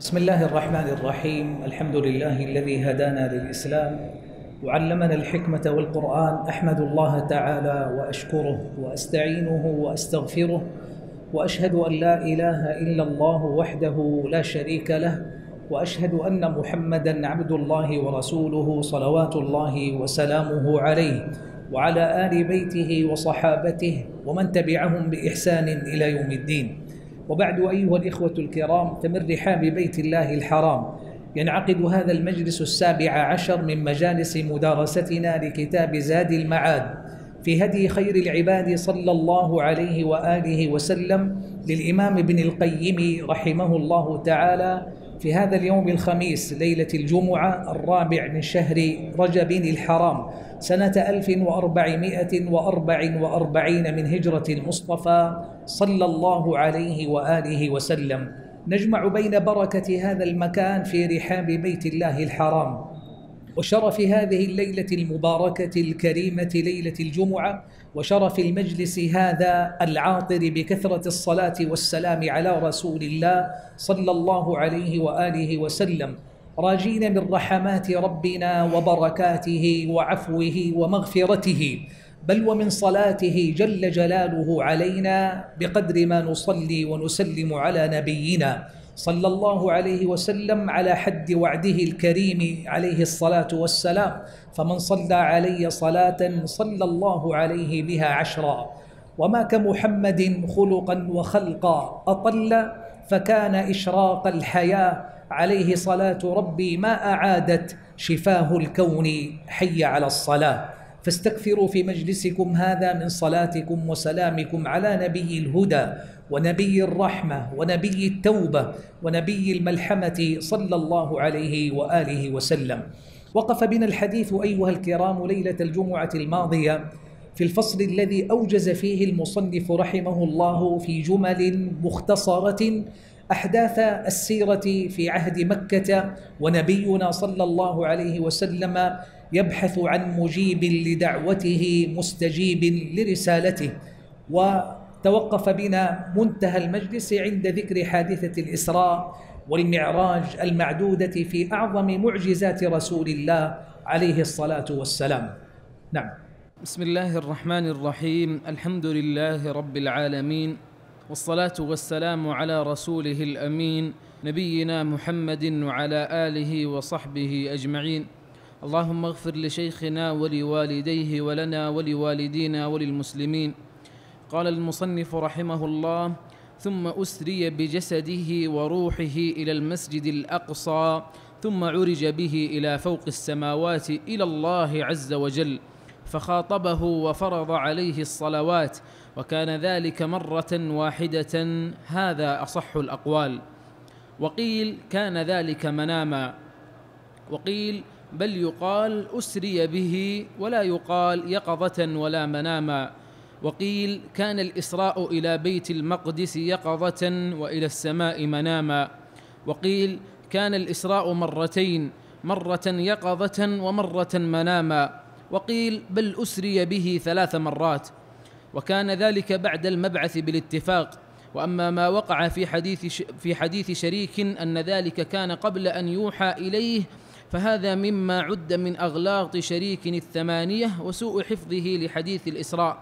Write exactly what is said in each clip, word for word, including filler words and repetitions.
بسم الله الرحمن الرحيم. الحمد لله الذي هدانا للإسلام وعلمنا الحكمة والقرآن. أحمد الله تعالى وأشكره وأستعينه وأستغفره، وأشهد أن لا إله إلا الله وحده لا شريك له، وأشهد أن محمدًا عبد الله ورسوله صلوات الله وسلامه عليه وعلى آل بيته وصحابته ومن تبعهم بإحسان إلى يوم الدين. وبعد أيها الإخوة الكرام، فمن رحاب بيت الله الحرام ينعقد هذا المجلس السابع عشر من مجالس مدارستنا لكتاب زاد المعاد في هدي خير العباد صلى الله عليه وآله وسلم للإمام ابن القيم رحمه الله تعالى، في هذا اليوم الخميس ليلة الجمعة الرابع من شهر رجب الحرام سنة ألف وأربعمائة وأربع وأربعين من هجرة المصطفى صلى الله عليه وآله وسلم. نجمع بين بركة هذا المكان في رحاب بيت الله الحرام وشرف هذه الليلة المباركة الكريمة ليلة الجمعة، وشرف المجلس هذا العاطر بكثرة الصلاة والسلام على رسول الله صلى الله عليه وآله وسلم، راجين من رحمات ربنا وبركاته وعفوه ومغفرته، بل ومن صلاته جل جلاله علينا بقدر ما نصلي ونسلم على نبينا صلى الله عليه وسلم على حد وعده الكريم عليه الصلاة والسلام: فمن صلى علي صلاة صلى الله عليه بها عشرا، وما كمحمد خلقا وخلقا أطل فكان إشراق الحياة، عليه صلاة ربي ما أعادت شفاه الكون، حي على الصلاة. فاستكثروا في مجلسكم هذا من صلاتكم وسلامكم على نبي الهدى ونبي الرحمة ونبي التوبة ونبي الملحمة صلى الله عليه وآله وسلم. وقف بنا الحديث أيها الكرام ليلة الجمعة الماضية في الفصل الذي أوجز فيه المصنف رحمه الله في جمل مختصرة أحداث السيرة في عهد مكة، ونبينا صلى الله عليه وسلم يبحث عن مجيب لدعوته مستجيب لرسالته. وتوقف بنا منتهى المجلس عند ذكر حادثة الإسراء والمعراج المعدودة في أعظم معجزات رسول الله عليه الصلاة والسلام. نعم. بسم الله الرحمن الرحيم. الحمد لله رب العالمين، والصلاة والسلام على رسوله الأمين نبينا محمد وعلى آله وصحبه أجمعين. اللهم اغفر لشيخنا ولوالديه ولنا ولوالدينا وللمسلمين. قال المصنف رحمه الله: ثم أسري بجسده وروحه إلى المسجد الأقصى، ثم عرج به إلى فوق السماوات إلى الله عز وجل، فخاطبه وفرض عليه الصلوات، وكان ذلك مرة واحدة، هذا أصح الأقوال. وقيل كان ذلك مناما، وقيل بل يقال أسري به ولا يقال يقظة ولا مناما، وقيل كان الإسراء إلى بيت المقدس يقظة وإلى السماء مناما، وقيل كان الإسراء مرتين، مرة يقظة ومرة مناما، وقيل بل أسري به ثلاث مرات، وكان ذلك بعد المبعث بالاتفاق. وأما ما وقع في حديث في حديث شريك أن ذلك كان قبل أن يوحى إليه، فهذا مما عد من أغلاط شريك الثمانية وسوء حفظه لحديث الإسراء.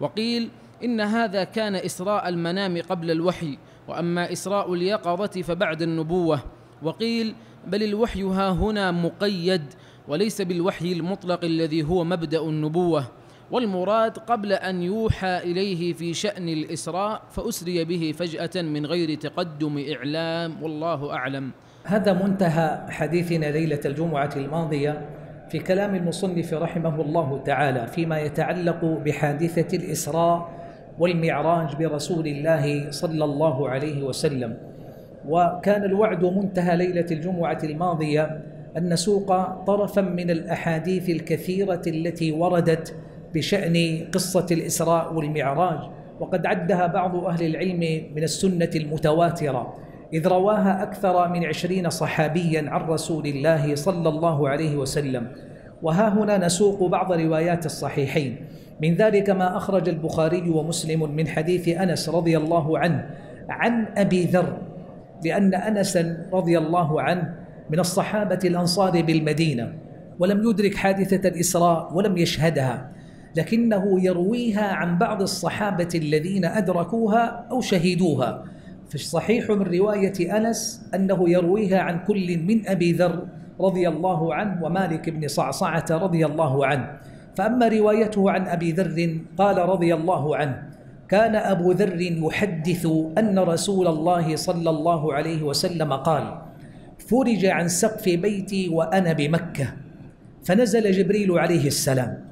وقيل إن هذا كان إسراء المنام قبل الوحي، وأما إسراء اليقظة فبعد النبوة. وقيل بل الوحي ها هنا مقيد، وليس بالوحي المطلق الذي هو مبدأ النبوة، والمراد قبل أن يوحى إليه في شأن الإسراء، فأسري به فجأة من غير تقدم إعلام، والله أعلم. هذا منتهى حديثنا ليلة الجمعة الماضية في كلام المصنف رحمه الله تعالى فيما يتعلق بحادثة الإسراء والمعراج برسول الله صلى الله عليه وسلم. وكان الوعد منتهى ليلة الجمعة الماضية أن نسوق طرفا من الأحاديث الكثيرة التي وردت بشأن قصة الإسراء والمعراج، وقد عدها بعض أهل العلم من السنة المتواترة، إذ رواها أكثر من عشرين صحابيا عن رسول الله صلى الله عليه وسلم. وها هنا نسوق بعض روايات الصحيحين، من ذلك ما أخرج البخاري ومسلم من حديث أنس رضي الله عنه عن أبي ذر لأن أنسا رضي الله عنه من الصحابة الأنصار بالمدينة، ولم يدرك حادثة الإسراء ولم يشهدها، لكنه يرويها عن بعض الصحابة الذين أدركوها أو شهدوها. فالصحيح من رواية أنس أنه يرويها عن كل من أبي ذر رضي الله عنه ومالك بن صعصعة رضي الله عنه. فأما روايته عن أبي ذر قال رضي الله عنه: كان أبو ذر يحدث أن رسول الله صلى الله عليه وسلم قال: فرج عن سقف بيتي وأنا بمكة فنزل جبريل عليه السلام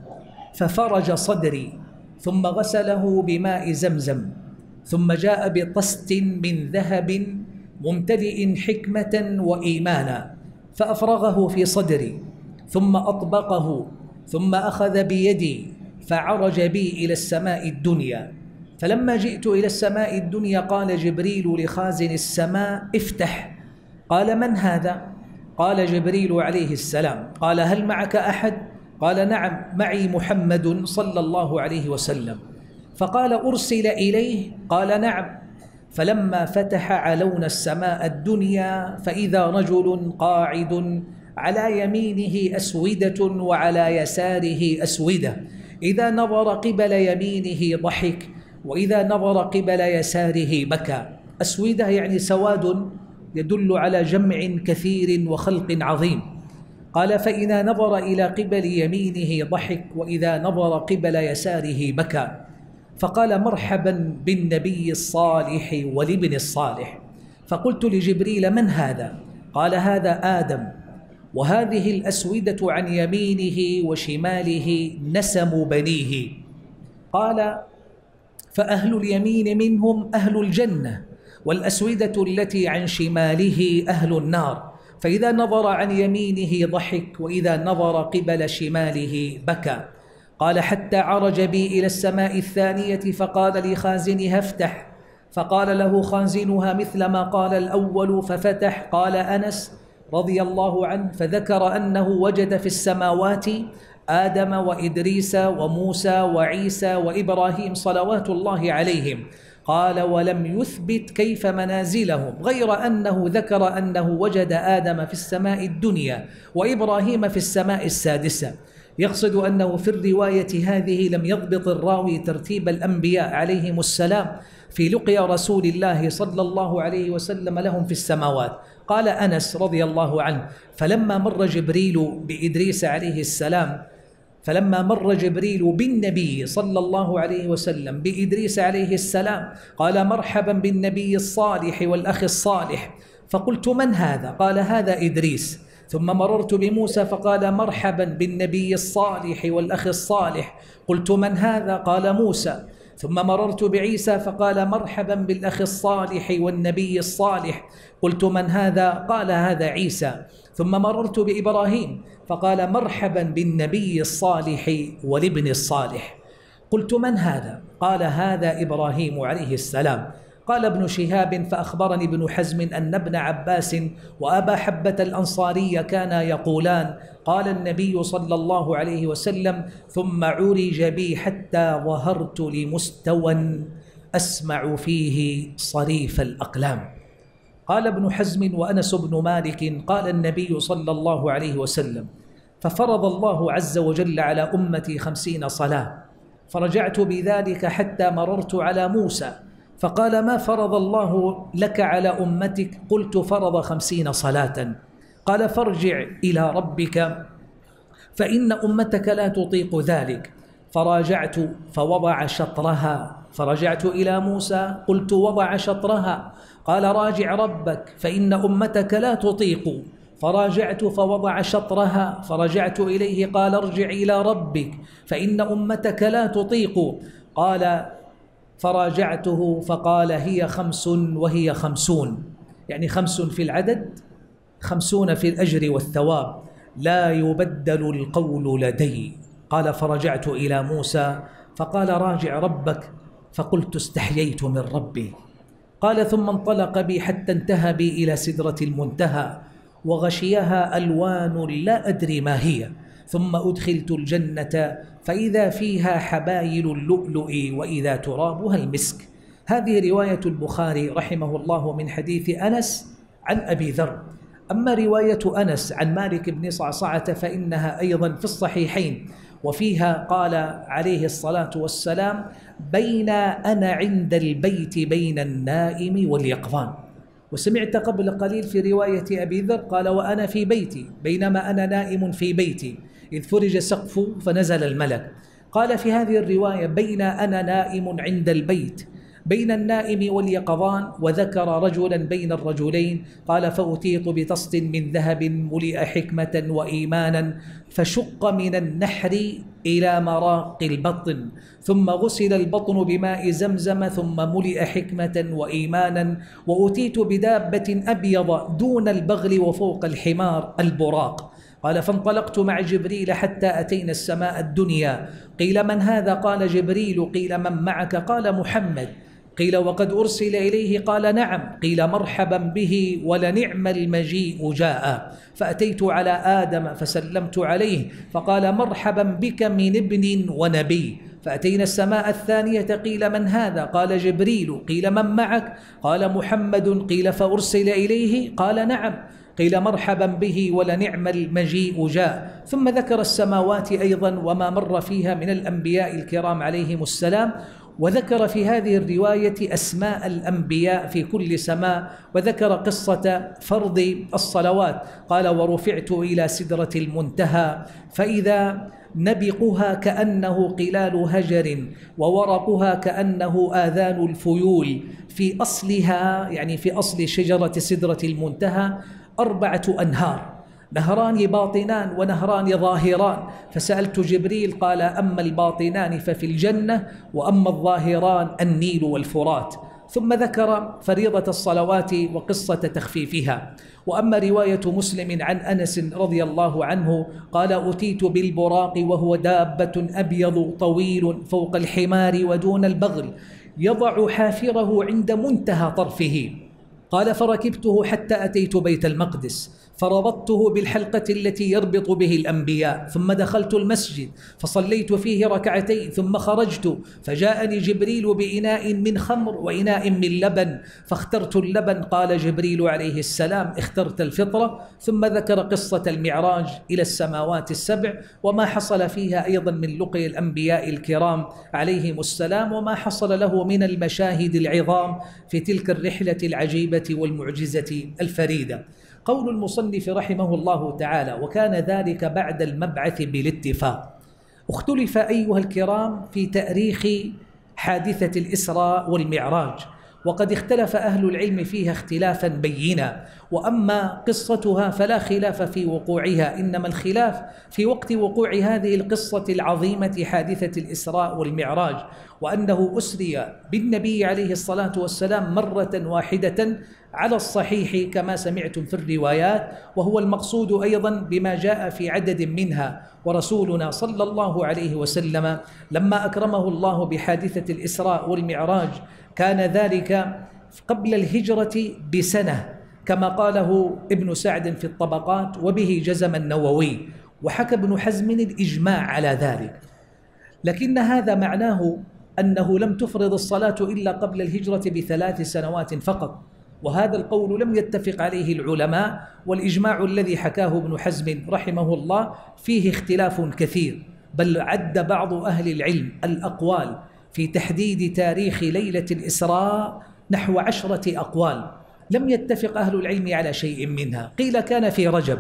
ففرج صدري ثم غسله بماء زمزم ثم جاء بطست من ذهب ممتلئ حكمة وإيمانا فأفرغه في صدري ثم أطبقه ثم أخذ بيدي فعرج بي إلى السماء الدنيا. فلما جئت إلى السماء الدنيا قال جبريل لخازن السماء: افتح. قال: من هذا؟ قال جبريل عليه السلام. قال: هل معك أحد؟ قال: نعم، معي محمد صلى الله عليه وسلم. فقال: أرسل إليه؟ قال: نعم. فلما فتح علونا السماء الدنيا فإذا رجل قاعد على يمينه أسودة وعلى يساره أسودة، إذا نظر قبل يمينه ضحك وإذا نظر قبل يساره بكى. أسودة يعني سواد، يدل على جمع كثير وخلق عظيم. قال: فإذا نظر إلى قبل يمينه ضحك وإذا نظر قبل يساره بكى. فقال: مرحبا بالنبي الصالح والابن الصالح. فقلت لجبريل: من هذا؟ قال: هذا آدم، وهذه الأسودة عن يمينه وشماله نسم بنيه. قال: فأهل اليمين منهم أهل الجنة، والأسودة التي عن شماله أهل النار، فإذا نظر عن يمينه ضحك وإذا نظر قبل شماله بكى. قال: حتى عرج بي إلى السماء الثانية فقال لخازنها: افتح. فقال له خازنها مثل ما قال الأول ففتح. قال أنس رضي الله عنه: فذكر أنه وجد في السماوات آدم وإدريس وموسى وعيسى وإبراهيم صلوات الله عليهم. قال: ولم يثبت كيف منازلهم، غير أنه ذكر أنه وجد آدم في السماء الدنيا وإبراهيم في السماء السادسة. يقصد أنه في الرواية هذه لم يضبط الراوي ترتيب الأنبياء عليهم السلام في لقيا رسول الله صلى الله عليه وسلم لهم في السماوات. قال أنس رضي الله عنه: فلما مر جبريل بإدريس عليه السلام فلما مر جبريل بالنبي صلى الله عليه وسلم بإدريس عليه السلام قال: مرحبا بالنبي الصالح والأخ الصالح. فقلت: من هذا؟ قال: هذا إدريس. ثم مررت بموسى فقال: مرحبا بالنبي الصالح والأخ الصالح. قلت: من هذا؟ قال: موسى. ثم مررت بعيسى فقال: مرحبا بالأخ الصالح والنبي الصالح. قلت: من هذا؟ قال: هذا عيسى. ثم مررت بإبراهيم فقال: مرحبا بالنبي الصالح والابن الصالح. قلت: من هذا؟ قال: هذا إبراهيم عليه السلام. قال ابن شهاب: فأخبرني ابن حزم أن ابن عباس وأبا حبة الأنصاري كانا يقولان: قال النبي صلى الله عليه وسلم: ثم عرج بي حتى ظهرت لمستوى أسمع فيه صريف الأقلام. قال ابن حزم: وأنس بن مالك قال النبي صلى الله عليه وسلم: ففرض الله عز وجل على أمتي خمسين صلاة، فرجعت بذلك حتى مررت على موسى فقال: ما فرض الله لك على أمتك؟ قلت: فرض خمسين صلاة. قال: فارجع إلى ربك فإن أمتك لا تطيق ذلك. فراجعت فوضع شطرها. فرجعت إلى موسى قلت: وضع شطرها. قال: راجع ربك فإن أمتك لا تطيق. فراجعت فوضع شطرها. فرجعت إليه قال: ارجع إلى ربك فإن أمتك لا تطيق. قال: فراجعته فقال: هي خمس وهي خمسون، يعني خمس في العدد، خمسون في الأجر والثواب، لا يبدل القول لدي. قال: فرجعت إلى موسى فقال: راجع ربك. فقلت: استحييت من ربي. قال: ثم انطلق بي حتى انتهى بي إلى سدرة المنتهى وغشيها ألوان لا أدري ما هي، ثم أدخلت الجنة فإذا فيها حبايل اللؤلؤ وإذا ترابها المسك. هذه رواية البخاري رحمه الله من حديث أنس عن أبي ذر. أما رواية أنس عن مالك بن صعصعة فإنها أيضا في الصحيحين، وفيها قال عليه الصلاة والسلام: بين أنا عند البيت بين النائم واليقظان. وسمعت قبل قليل في رواية أبي ذر قال: وأنا في بيتي بينما أنا نائم في بيتي إذ فرج سقف فنزل الملك. قال في هذه الرواية: بين أنا نائم عند البيت بين النائم واليقظان، وذكر رجلا بين الرجلين قال: فأتيت بطست من ذهب ملئ حكمة وإيمانا، فشق من النحر إلى مراق البطن، ثم غسل البطن بماء زمزم، ثم ملئ حكمة وإيمانا، وأتيت بدابة أبيض دون البغل وفوق الحمار البراق. قال: فانطلقت مع جبريل حتى أتينا السماء الدنيا، قيل: من هذا؟ قال: جبريل. قيل: من معك؟ قال: محمد. قيل: وقد أرسل إليه؟ قال: نعم. قيل: مرحبا به ولنعم المجيء جاء. فأتيت على آدم فسلمت عليه فقال: مرحبا بك من ابن ونبي. فأتينا السماء الثانية قيل: من هذا؟ قال: جبريل. قيل: من معك؟ قال: محمد. قيل: فأرسل إليه؟ قال: نعم. قيل: مرحبا به ولنعم المجيء جاء. ثم ذكر السماوات أيضا وما مر فيها من الأنبياء الكرام عليهم السلام، وذكر في هذه الرواية أسماء الأنبياء في كل سماء، وذكر قصة فرض الصلوات. قال: ورفعت إلى سدرة المنتهى فإذا نبقها كأنه قلال هجر، وورقها كأنه آذان الفيول، في أصلها يعني في أصل شجرة سدرة المنتهى أربعة أنهار، نهران باطنان ونهران ظاهران. فسألت جبريل قال: أما الباطنان ففي الجنة، وأما الظاهران النيل والفرات. ثم ذكر فريضة الصلوات وقصة تخفيفها. وأما رواية مسلم عن أنس رضي الله عنه قال: أتيت بالبراق وهو دابة أبيض طويل فوق الحمار ودون البغل، يضع حافره عند منتهى طرفه. قال: فركبته حتى أتيت بيت المقدس فربطته بالحلقة التي يربط به الأنبياء، ثم دخلت المسجد فصليت فيه ركعتين، ثم خرجت فجاءني جبريل بإناء من خمر وإناء من لبن فاخترت اللبن. قال جبريل عليه السلام: اخترت الفطرة. ثم ذكر قصة المعراج إلى السماوات السبع وما حصل فيها أيضا من لقي الأنبياء الكرام عليهم السلام، وما حصل له من المشاهد العظام في تلك الرحلة العجيبة والمعجزة الفريدة. قول المصنف رحمه الله تعالى: وكان ذلك بعد المبعث بالاتفاق. اختلف أيها الكرام في تأريخ حادثة الإسراء والمعراج، وقد اختلف أهل العلم فيها اختلافا بينا. وأما قصتها فلا خلاف في وقوعها، إنما الخلاف في وقت وقوع هذه القصة العظيمة حادثة الإسراء والمعراج، وأنه أسري بالنبي عليه الصلاة والسلام مرة واحدة على الصحيح كما سمعتم في الروايات، وهو المقصود أيضا بما جاء في عدد منها. ورسولنا صلى الله عليه وسلم لما أكرمه الله بحادثة الإسراء والمعراج كان ذلك قبل الهجرة بسنة، كما قاله ابن سعد في الطبقات، وبه جزم النووي، وحكى ابن حزم الإجماع على ذلك. لكن هذا معناه أنه لم تفرض الصلاة إلا قبل الهجرة بثلاث سنوات فقط، وهذا القول لم يتفق عليه العلماء، والإجماع الذي حكاه ابن حزم رحمه الله فيه اختلاف كثير، بل عد بعض أهل العلم الأقوال في تحديد تاريخ ليلة الإسراء نحو عشرة أقوال لم يتفق أهل العلم على شيء منها. قيل كان في رجب،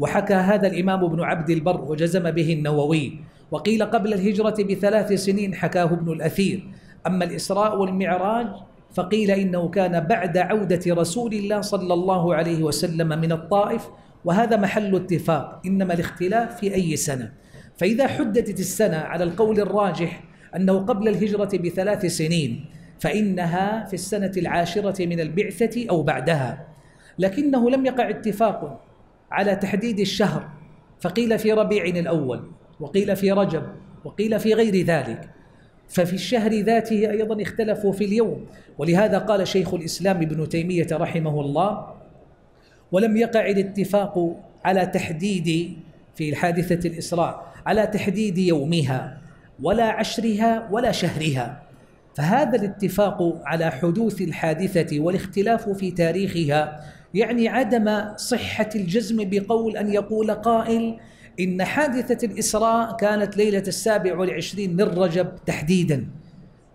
وحكى هذا الإمام ابن عبد البر وجزم به النووي، وقيل قبل الهجرة بثلاث سنين حكاه ابن الأثير. أما الإسراء والمعراج فقيل إنه كان بعد عودة رسول الله صلى الله عليه وسلم من الطائف، وهذا محل اتفاق، إنما الاختلاف في أي سنة. فإذا حددت السنة على القول الراجح أنه قبل الهجرة بثلاث سنين، فإنها في السنة العاشرة من البعثة أو بعدها. لكنه لم يقع اتفاق على تحديد الشهر، فقيل في ربيع الأول، وقيل في رجب، وقيل في غير ذلك. ففي الشهر ذاته أيضا اختلفوا في اليوم، ولهذا قال شيخ الإسلام ابن تيمية رحمه الله: ولم يقع الاتفاق على تحديد في حادثة الإسراء على تحديد يومها ولا عشرها ولا شهرها، فهذا الاتفاق على حدوث الحادثة والاختلاف في تاريخها يعني عدم صحة الجزم بقول أن يقول قائل إن حادثة الإسراء كانت ليلة السابع والعشرين من رجب تحديدا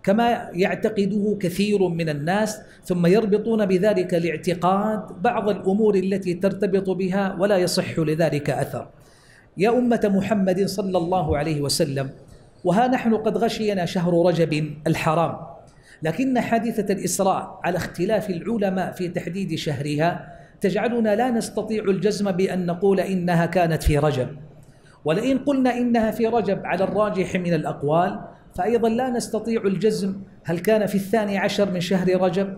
كما يعتقده كثير من الناس، ثم يربطون بذلك الاعتقاد بعض الأمور التي ترتبط بها ولا يصح لذلك أثر. يا أمة محمد صلى الله عليه وسلم، وها نحن قد غشينا شهر رجب الحرام، لكن حادثة الإسراء على اختلاف العلماء في تحديد شهرها تجعلنا لا نستطيع الجزم بأن نقول إنها كانت في رجب، ولئن قلنا إنها في رجب على الراجح من الأقوال فأيضا لا نستطيع الجزم هل كان في الثاني عشر من شهر رجب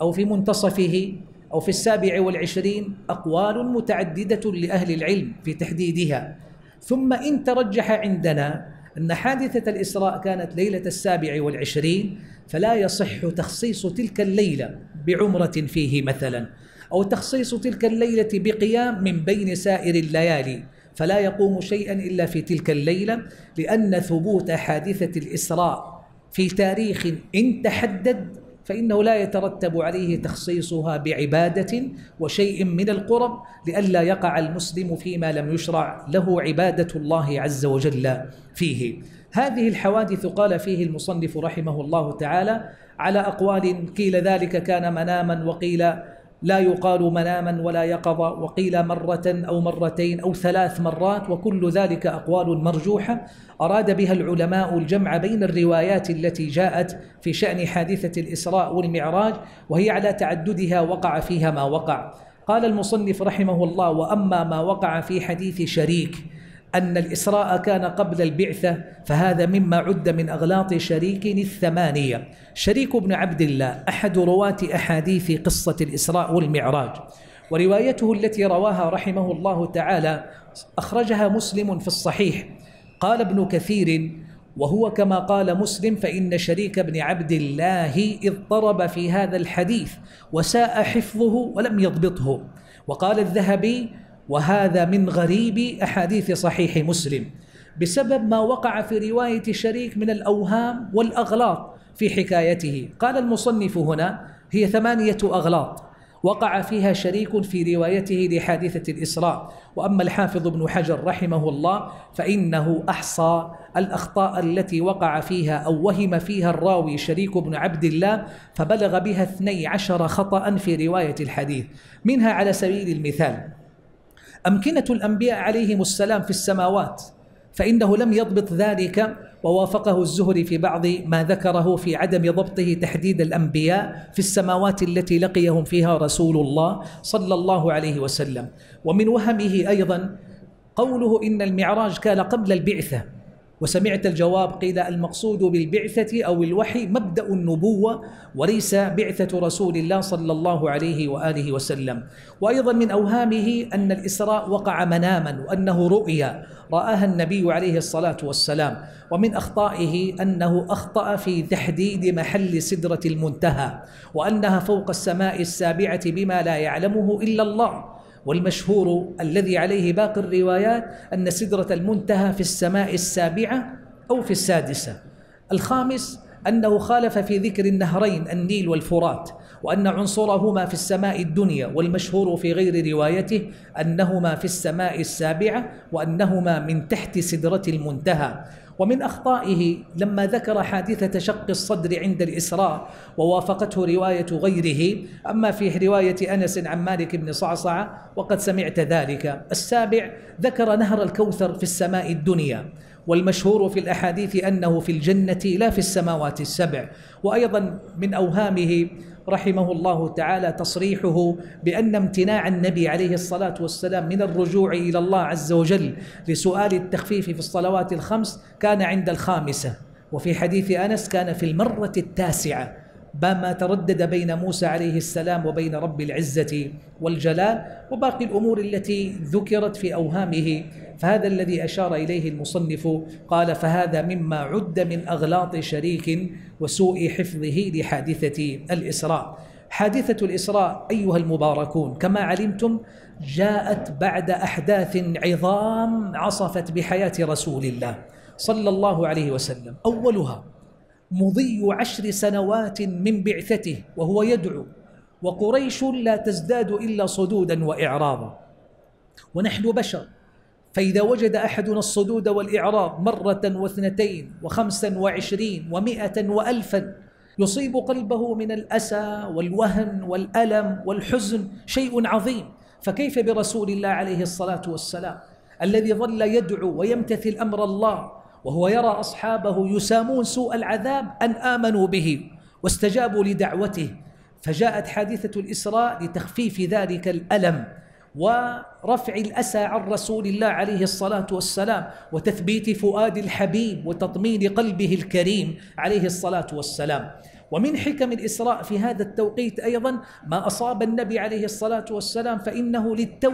أو في منتصفه أو في السابع والعشرين، أقوال متعددة لأهل العلم في تحديدها. ثم إن ترجح عندنا أن حادثة الإسراء كانت ليلة السابع والعشرين فلا يصح تخصيص تلك الليلة بعمرة فيه مثلا، أو تخصيص تلك الليلة بقيام من بين سائر الليالي، فلا يقوم شيئا إلا في تلك الليلة، لأن ثبوت حادثة الإسراء في تاريخ إن تحدد فإنه لا يترتب عليه تخصيصها بعبادة وشيء من القرب، لئلا يقع المسلم فيما لم يشرع له عبادة الله عز وجل فيه. هذه الحوادث قال فيه المصنف رحمه الله تعالى على أقوال، قيل ذلك كان مناما، وقيل لا يقال مناما ولا يقظة، وقيل مرة أو مرتين أو ثلاث مرات، وكل ذلك أقوال مرجوحة أراد بها العلماء الجمع بين الروايات التي جاءت في شأن حادثة الإسراء والمعراج، وهي على تعددها وقع فيها ما وقع. قال المصنف رحمه الله: وأما ما وقع في حديث شريك أن الإسراء كان قبل البعثة فهذا مما عد من أغلاط شريك الثمانية. شريك بن عبد الله أحد رواة أحاديث قصة الإسراء والمعراج، وروايته التي رواها رحمه الله تعالى أخرجها مسلم في الصحيح. قال ابن كثير: وهو كما قال مسلم، فإن شريك بن عبد الله اضطرب في هذا الحديث وساء حفظه ولم يضبطه. وقال الذهبي: وهذا من غريب أحاديث صحيح مسلم بسبب ما وقع في رواية شريك من الأوهام والأغلاط في حكايته. قال المصنف هنا: هي ثمانية أغلاط وقع فيها شريك في روايته لحادثة الإسراء. وأما الحافظ ابن حجر رحمه الله فإنه أحصى الأخطاء التي وقع فيها أو وهم فيها الراوي شريك بن عبد الله، فبلغ بها اثني عشر خطأ في رواية الحديث. منها على سبيل المثال أمكنة الأنبياء عليهم السلام في السماوات، فإنه لم يضبط ذلك، ووافقه الزهري في بعض ما ذكره في عدم ضبطه تحديد الأنبياء في السماوات التي لقيهم فيها رسول الله صلى الله عليه وسلم. ومن وهمه أيضا قوله إن المعراج كان قبل البعثة. وسمعت الجواب قيل: المقصود بالبعثة أو الوحي مبدأ النبوة وليس بعثة رسول الله صلى الله عليه وآله وسلم. وأيضا من أوهامه أن الإسراء وقع مناما وأنه رؤيا رآها النبي عليه الصلاة والسلام. ومن أخطائه أنه أخطأ في تحديد محل سدرة المنتهى وأنها فوق السماء السابعة بما لا يعلمه إلا الله، والمشهور الذي عليه باقي الروايات أن سدرة المنتهى في السماء السابعة أو في السادسة. الخامس أنه خالف في ذكر النهرين النيل والفرات وأن عنصرهما في السماء الدنيا، والمشهور في غير روايته أنهما في السماء السابعة وأنهما من تحت سدرة المنتهى. ومن أخطائه لما ذكر حادثة شق الصدر عند الإسراء ووافقته رواية غيره، أما في رواية أنس عن مالك بن صعصعة وقد سمعت ذلك. السابع ذكر نهر الكوثر في السماء الدنيا، والمشهور في الأحاديث أنه في الجنة لا في السماوات السبع. وأيضا من أوهامه رحمه الله تعالى تصريحه بأن امتناع النبي عليه الصلاة والسلام من الرجوع إلى الله عز وجل لسؤال التخفيف في الصلوات الخمس كان عند الخامسة، وفي حديث أنس كان في المرة التاسعة بما تردد بين موسى عليه السلام وبين رب العزة والجلال. وباقي الأمور التي ذكرت في أوهامه فهذا الذي أشار إليه المصنف. قال: فهذا مما عد من أغلاط شريك وسوء حفظه لحادثة الإسراء. حادثة الإسراء أيها المباركون كما علمتم جاءت بعد أحداث عظام عصفت بحياة رسول الله صلى الله عليه وسلم. أولها مضي عشر سنوات من بعثته وهو يدعو، وقريش لا تزداد إلا صدودا وإعراضا، ونحن بشر، فإذا وجد أحدنا الصدود والإعراض مرة واثنتين وخمسا وعشرين ومئة وألفا يصيب قلبه من الأسى والوهن والألم والحزن شيء عظيم، فكيف برسول الله عليه الصلاة والسلام الذي ظل يدعو ويمتثل أمر الله وهو يرى أصحابه يسامون سوء العذاب أن آمنوا به واستجابوا لدعوته، فجاءت حادثة الإسراء لتخفيف ذلك الألم ورفع الأسى عن رسول الله عليه الصلاة والسلام وتثبيت فؤاد الحبيب وتطمين قلبه الكريم عليه الصلاة والسلام. ومن حكم الإسراء في هذا التوقيت أيضا ما أصاب النبي عليه الصلاة والسلام فإنه للتو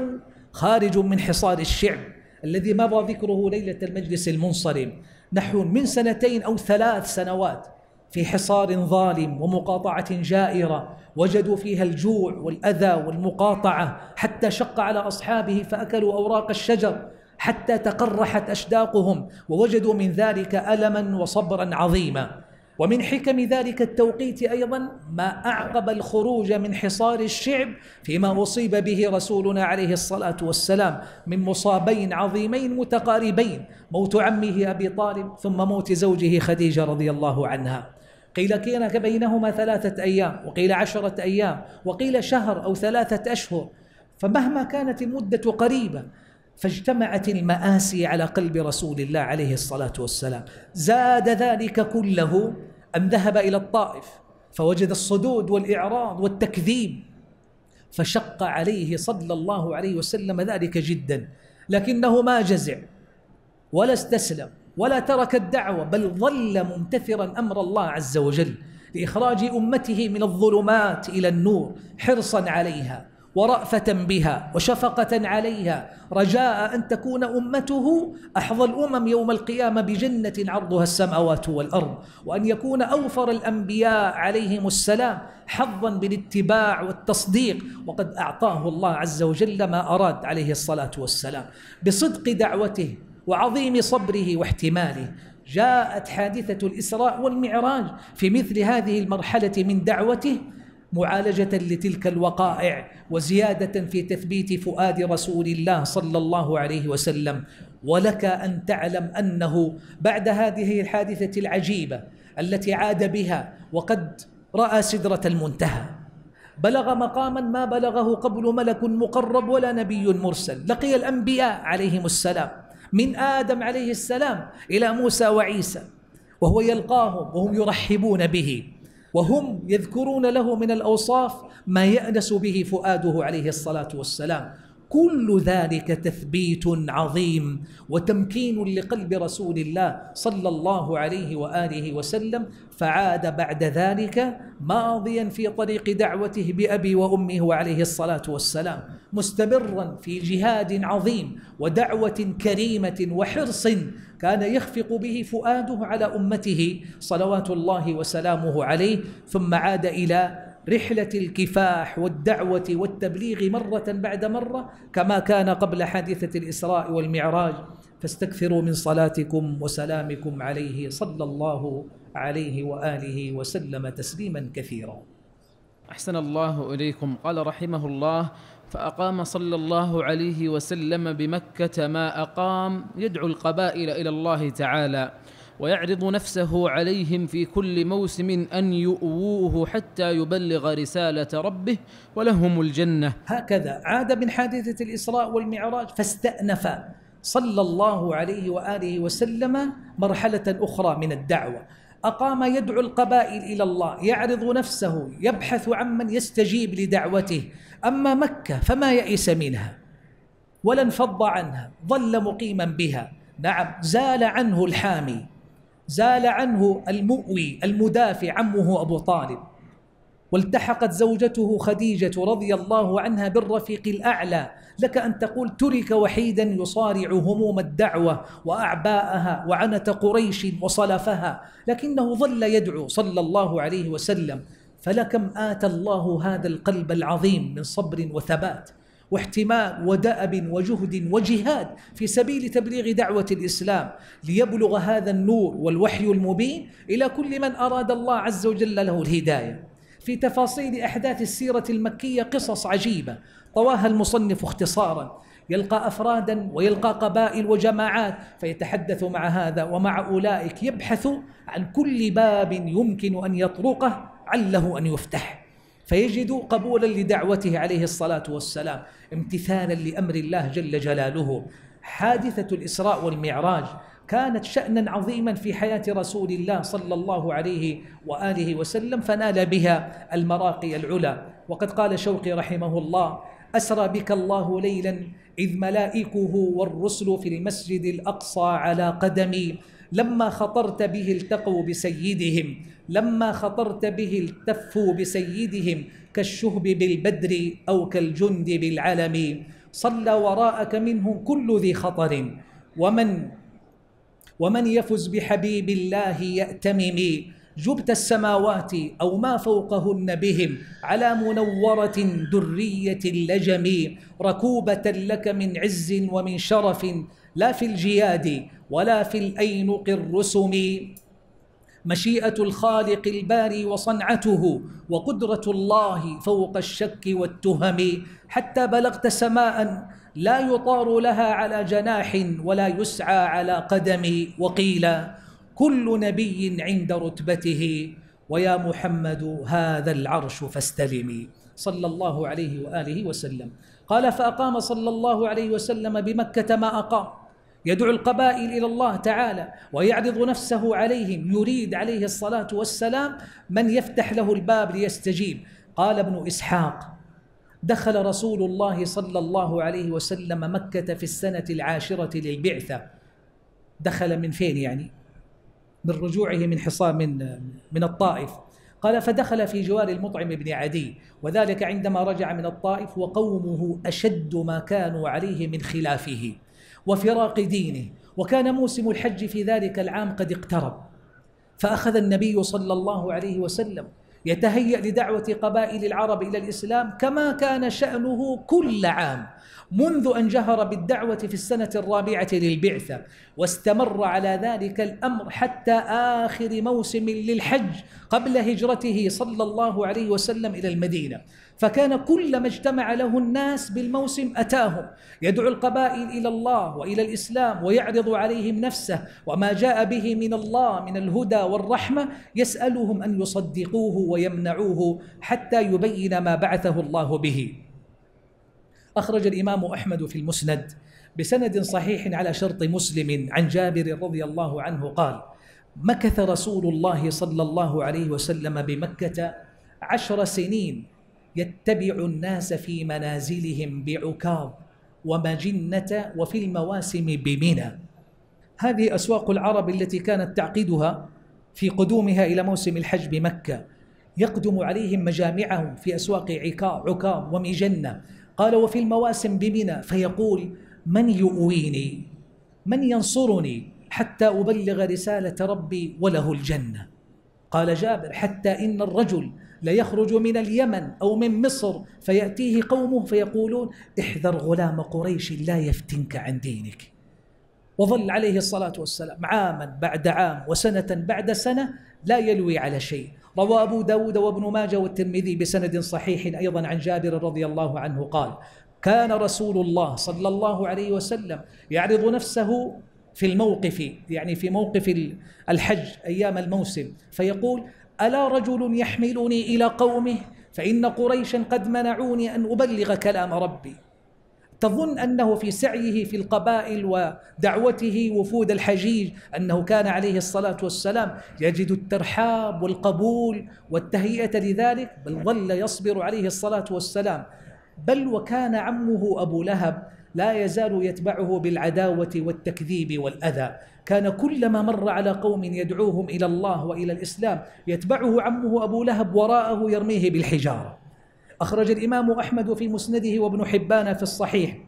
خارج من حصار الشعب الذي مضى ذكره ليلة المجلس المنصرم، نحو من سنتين أو ثلاث سنوات في حصار ظالم ومقاطعة جائرة وجدوا فيها الجوع والأذى والمقاطعة، حتى شق على أصحابه فأكلوا أوراق الشجر حتى تقرحت أشداقهم، ووجدوا من ذلك ألما وصبرا عظيما. ومن حكم ذلك التوقيت أيضا ما أعقب الخروج من حصار الشعب فيما أصيب به رسولنا عليه الصلاة والسلام من مصابين عظيمين متقاربين، موت عمه أبي طالب ثم موت زوجه خديجة رضي الله عنها. قيل كان بينهما ثلاثة أيام، وقيل عشرة أيام، وقيل شهر أو ثلاثة أشهر، فمهما كانت المدة قريبة فاجتمعت المآسي على قلب رسول الله عليه الصلاة والسلام. زاد ذلك كله أن ذهب إلى الطائف فوجد الصدود والإعراض والتكذيب، فشق عليه صلى الله عليه وسلم ذلك جدا، لكنه ما جزع ولا استسلم ولا ترك الدعوة، بل ظل ممتثلا أمر الله عز وجل لإخراج أمته من الظلمات إلى النور، حرصا عليها ورأفة بها وشفقة عليها، رجاء أن تكون أمته أحظى الأمم يوم القيامة بجنة عرضها السماوات والأرض، وأن يكون أوفر الأنبياء عليهم السلام حظا بالاتباع والتصديق، وقد أعطاه الله عز وجل ما أراد عليه الصلاة والسلام. بصدق دعوته وعظيم صبره واحتماله جاءت حادثة الإسراء والمعراج في مثل هذه المرحلة من دعوته معالجة لتلك الوقائع وزيادة في تثبيت فؤاد رسول الله صلى الله عليه وسلم. ولك أن تعلم أنه بعد هذه الحادثة العجيبة التي عاد بها وقد رأى سدرة المنتهى، بلغ مقاما ما بلغه قبل ملك مقرب ولا نبي مرسل، لقي الأنبياء عليهم السلام من آدم عليه السلام إلى موسى وعيسى، وهو يلقاهم وهم يرحبون به، وهم يذكرون له من الأوصاف ما يأنس به فؤاده عليه الصلاة والسلام. كل ذلك تثبيت عظيم وتمكين لقلب رسول الله صلى الله عليه وآله وسلم، فعاد بعد ذلك ماضيا في طريق دعوته بأبي وأمه عليه الصلاة والسلام، مستمرا في جهاد عظيم ودعوة كريمة وحرص كان يخفق به فؤاده على أمته صلوات الله وسلامه عليه، ثم عاد إلى رحلة الكفاح والدعوة والتبليغ مرة بعد مرة كما كان قبل حادثة الإسراء والمعراج. فاستكثروا من صلاتكم وسلامكم عليه صلى الله عليه وآله وسلم تسليما كثيرا. أحسن الله إليكم. قال رحمه الله: فأقام صلى الله عليه وسلم بمكة ما أقام، يدعو القبائل إلى الله تعالى ويعرض نفسه عليهم في كل موسم أن يؤووه حتى يبلغ رسالة ربه ولهم الجنة. هكذا عاد من حادثة الإسراء والمعراج، فاستأنف صلى الله عليه وآله وسلم مرحلة أخرى من الدعوة. أقام يدعو القبائل إلى الله، يعرض نفسه، يبحث عمن يستجيب لدعوته. أما مكة فما يئس منها ولا انفض عنها، ظل مقيما بها. نعم، زال عنه الحامي، زال عنه المؤوي المدافع عمه أبو طالب، والتحقت زوجته خديجة رضي الله عنها بالرفيق الأعلى. لك أن تقول ترك وحيدا يصارع هموم الدعوة وأعباءها وعنة قريش وصلفها، لكنه ظل يدعو صلى الله عليه وسلم. فلكم آتى الله هذا القلب العظيم من صبر وثبات واحتمام ودأب وجهد وجهاد في سبيل تبليغ دعوة الإسلام، ليبلغ هذا النور والوحي المبين إلى كل من أراد الله عز وجل له الهداية. في تفاصيل أحداث السيرة المكية قصص عجيبة طواها المصنف اختصارا، يلقى أفرادا ويلقى قبائل وجماعات، فيتحدث مع هذا ومع أولئك، يبحث عن كل باب يمكن أن يطرقه علّه أن يفتح، فيجد قبولا لدعوته عليه الصلاة والسلام، امتثالا لأمر الله جل جلاله. حادثة الإسراء والمعراج كانت شأنا عظيما في حياة رسول الله صلى الله عليه وآله وسلم، فنال بها المراقي العلا. وقد قال شوقي رحمه الله: أسرى بك الله ليلا إذ ملائكه والرسل في المسجد الأقصى على قدمي، لما خطرت به التقوا بسيدهم، لما خطرت به التفوا بسيدهم، كالشهب بالبدر أو كالجند بالعلم، صلى وراءك منهم كل ذي خطر، ومن ومن يفز بحبيب الله يأتمم، جبت السماوات أو ما فوقهن بهم، على منورة درية اللجم، ركوبة لك من عز ومن شرف، لا في الجياد ولا في الأينق الرسم، مشيئة الخالق الباري وصنعته، وقدرة الله فوق الشك والتهم، حتى بلغت سماء لا يطار لها على جناح ولا يسعى على قدم، وقيل كل نبي عند رتبته، ويا محمد هذا العرش فاستلمي، صلى الله عليه وآله وسلم. قال: فأقام صلى الله عليه وسلم بمكة ما أقام، يدعو القبائل إلى الله تعالى ويعرض نفسه عليهم، يريد عليه الصلاة والسلام من يفتح له الباب ليستجيب. قال ابن إسحاق: دخل رسول الله صلى الله عليه وسلم مكة في السنة العاشرة للبعثة. دخل من فين يعني؟ من رجوعه من حصار من من الطائف. قال: فدخل في جوار المطعم بن عدي، وذلك عندما رجع من الطائف وقومه أشد ما كانوا عليه من خلافه وفراق دينه، وكان موسم الحج في ذلك العام قد اقترب، فأخذ النبي صلى الله عليه وسلم يتهيأ لدعوة قبائل العرب إلى الإسلام، كما كان شأنه كل عام منذ أن جهر بالدعوة في السنة الرابعة للبعثة، واستمر على ذلك الأمر حتى آخر موسم للحج قبل هجرته صلى الله عليه وسلم إلى المدينة. فكان كلما اجتمع له الناس بالموسم أتاهم، يدعو القبائل إلى الله وإلى الإسلام، ويعرض عليهم نفسه وما جاء به من الله من الهدى والرحمة، يسألهم أن يصدقوه ويمنعوه حتى يبين ما بعثه الله به. أخرج الإمام أحمد في المسند بسند صحيح على شرط مسلم عن جابر رضي الله عنه قال: مكث رسول الله صلى الله عليه وسلم بمكة عشر سنين يتبع الناس في منازلهم بعكاظ ومجنة وفي المواسم بمنى. هذه أسواق العرب التي كانت تعقدها في قدومها إلى موسم الحج بمكة، يقدم عليهم مجامعهم في أسواق عكاظ ومجنة. قال: وفي المواسم بمنى، فيقول: من يؤويني، من ينصرني حتى أبلغ رسالة ربي وله الجنة. قال جابر: حتى إن الرجل ليخرج من اليمن أو من مصر فيأتيه قومه فيقولون: احذر غلام قريش لا يفتنك عن دينك. وظل عليه الصلاة والسلام عاما بعد عام وسنة بعد سنة لا يلوي على شيء. روى أبو داود وابن ماجه والترمذي بسند صحيح أيضا عن جابر رضي الله عنه قال: كان رسول الله صلى الله عليه وسلم يعرض نفسه في الموقف، يعني في موقف الحج أيام الموسم، فيقول: ألا رجل يحملني إلى قومه، فإن قريشا قد منعوني أن أبلغ كلام ربي. تظن أنه في سعيه في القبائل ودعوته وفود الحجيج أنه كان عليه الصلاة والسلام يجد الترحاب والقبول والتهيئة لذلك، بل ظل يصبر عليه الصلاة والسلام. بل وكان عمه أبو لهب لا يزال يتبعه بالعداوة والتكذيب والأذى، كان كلما مر على قوم يدعوهم إلى الله وإلى الإسلام يتبعه عمه أبو لهب وراءه يرميه بالحجارة. أخرج الإمام أحمد في مسنده وابن حبان في الصحيح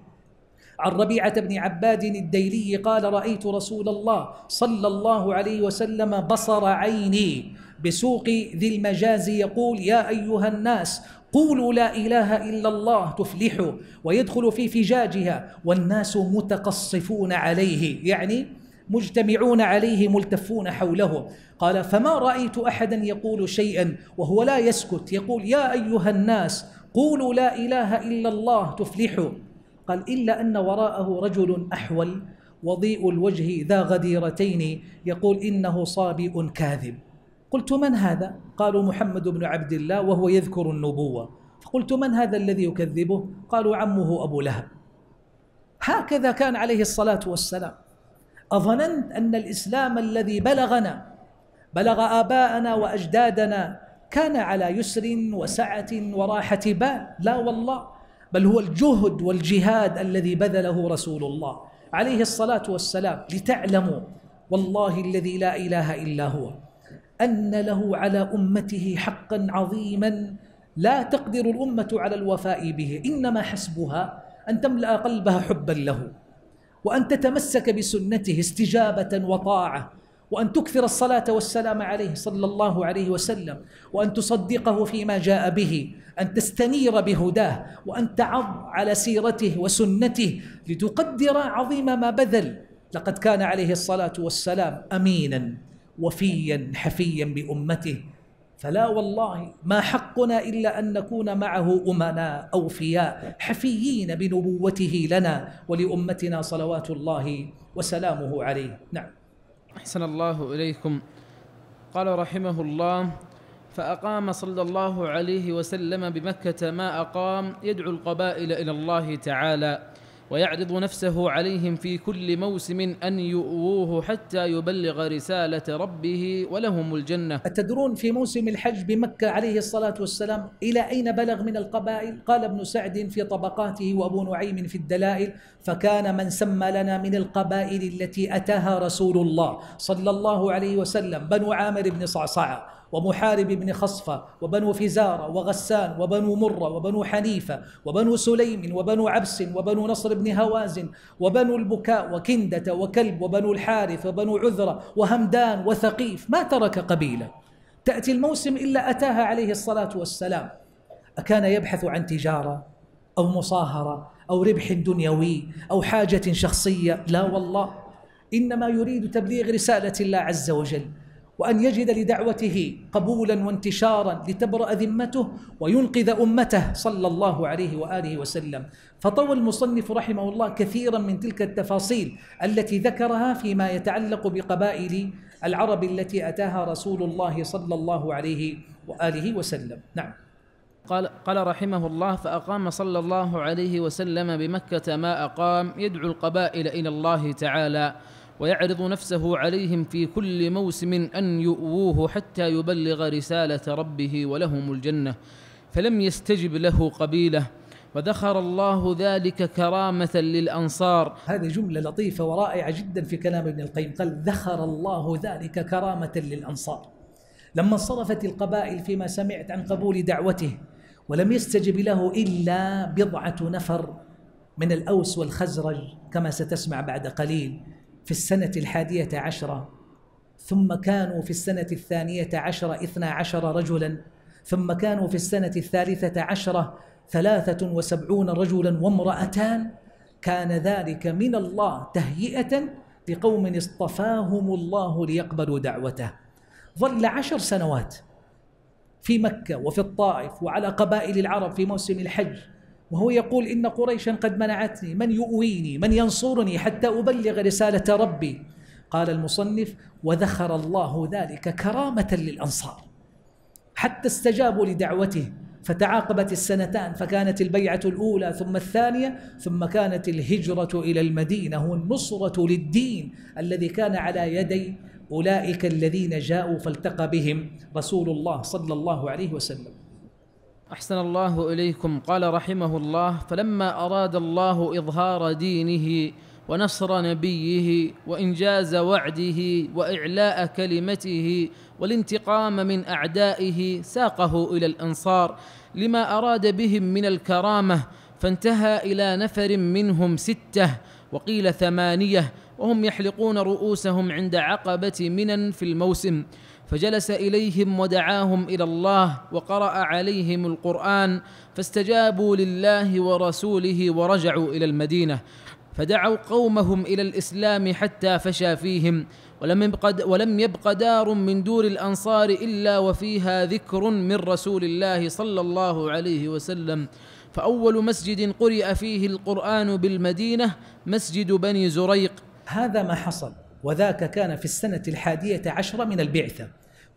عن ربيعة بن عباد الديلي قال: رأيت رسول الله صلى الله عليه وسلم بصر عيني بسوق ذي المجاز يقول يا أيها الناس قولوا لا إله إلا الله تفلحوا، ويدخل في فجاجها والناس متقصفون عليه، يعني مجتمعون عليه ملتفون حوله. قال فما رأيت أحدا يقول شيئا وهو لا يسكت، يقول يا أيها الناس قولوا لا إله إلا الله تفلحوا. قال إلا أن وراءه رجل أحول وضيء الوجه ذا غديرتين يقول إنه صابئ كاذب. قلت من هذا؟ قالوا محمد بن عبد الله وهو يذكر النبوة. فقلت من هذا الذي يكذبه؟ قالوا عمه أبو لهب. هكذا كان عليه الصلاة والسلام. أظننت أن الإسلام الذي بلغنا بلغ آباءنا وأجدادنا كان على يسر وسعة وراحة بال، لا والله، بل هو الجهد والجهاد الذي بذله رسول الله عليه الصلاة والسلام. لتعلموا والله الذي لا إله إلا هو أن له على أمته حقا عظيما لا تقدر الأمة على الوفاء به، إنما حسبها أن تملأ قلبها حبا له، وأن تتمسك بسنته استجابة وطاعة، وأن تكثر الصلاة والسلام عليه صلى الله عليه وسلم، وأن تصدقه فيما جاء به، أن تستنير بهداه، وأن تعض على سيرته وسنته لتقدر عظيم ما بذل. لقد كان عليه الصلاة والسلام أمينا وفيا حفيا بأمته، فلا والله ما حقنا إلا أن نكون معه أمناء أوفياء حفيين بنبوته لنا ولأمتنا صلوات الله وسلامه عليه. نعم. أحسن الله إليكم. قال رحمه الله: فأقام صلى الله عليه وسلم بمكة ما أقام، يدعو القبائل إلى الله تعالى ويعرض نفسه عليهم في كل موسم أن يؤووه حتى يبلغ رسالة ربه ولهم الجنة. أتدرون في موسم الحج بمكة عليه الصلاة والسلام إلى أين بلغ من القبائل؟ قال ابن سعد في طبقاته وأبو نعيم في الدلائل: فكان من سمى لنا من القبائل التي أتاها رسول الله صلى الله عليه وسلم بنو عامر بن صعصعة ومحارب بن خصفة وبنو فزارة وغسان وبنو مرة وبنو حنيفة وبنو سليم وبنو عبس وبنو نصر بن هوازن وبنو البكاء وكندة وكلب وبنو الحارث وبنو عذرة وهمدان وثقيف، ما ترك قبيلة. تأتي الموسم إلا أتاها عليه الصلاة والسلام. أكان يبحث عن تجارة أو مصاهرة أو ربح دنيوي أو حاجة شخصية؟ لا والله، إنما يريد تبليغ رسالة الله عز وجل، وأن يجد لدعوته قبولا وانتشارا لتبرأ ذمته وينقذ أمته صلى الله عليه وآله وسلم. فطوى المصنف رحمه الله كثيرا من تلك التفاصيل التي ذكرها فيما يتعلق بقبائل العرب التي أتاها رسول الله صلى الله عليه وآله وسلم. نعم. قال, قال رحمه الله: فأقام صلى الله عليه وسلم بمكة ما أقام، يدعو القبائل إلى الله تعالى ويعرض نفسه عليهم في كل موسم أن يؤووه حتى يبلغ رسالة ربه ولهم الجنة، فلم يستجب له قبيلة، وذخر الله ذلك كرامة للأنصار. هذه جملة لطيفة ورائعة جدا في كلام ابن القيم. قال: ذخر الله ذلك كرامة للأنصار. لما انصرفت القبائل فيما سمعت عن قبول دعوته ولم يستجب له إلا بضعة نفر من الأوس والخزرج كما ستسمع بعد قليل في السنة الحادية عشرة، ثم كانوا في السنة الثانية عشرة اثنا عشر رجلا، ثم كانوا في السنة الثالثة عشرة ثلاثة وسبعون رجلا وامرأتان. كان ذلك من الله تهيئة لقوم اصطفاهم الله ليقبلوا دعوته. ظل عشر سنوات في مكة وفي الطائف وعلى قبائل العرب في موسم الحج، وهو يقول: إن قريشا قد منعتني، من يؤويني، من ينصرني حتى أبلغ رسالة ربي؟ قال المصنف: وذخر الله ذلك كرامة للأنصار، حتى استجابوا لدعوته. فتعاقبت السنتان، فكانت البيعة الأولى ثم الثانية، ثم كانت الهجرة إلى المدينة والنصرة للدين الذي كان على يدي أولئك الذين جاءوا فالتقى بهم رسول الله صلى الله عليه وسلم. أحسن الله إليكم. قال رحمه الله: فلما أراد الله إظهار دينه ونصر نبيه وإنجاز وعده وإعلاء كلمته والانتقام من أعدائه، ساقه إلى الأنصار لما أراد بهم من الكرامة، فانتهى إلى نفر منهم ستة وقيل ثمانية، وهم يحلقون رؤوسهم عند عقبة منى في الموسم، فجلس إليهم ودعاهم إلى الله وقرأ عليهم القرآن، فاستجابوا لله ورسوله ورجعوا إلى المدينة، فدعوا قومهم إلى الإسلام حتى فشى فيهم، ولم يبق دار من دور الأنصار إلا وفيها ذكر من رسول الله صلى الله عليه وسلم. فأول مسجد قرئ فيه القرآن بالمدينة مسجد بني زريق. هذا ما حصل، وذاك كان في السنة الحادية عشرة من البعثة.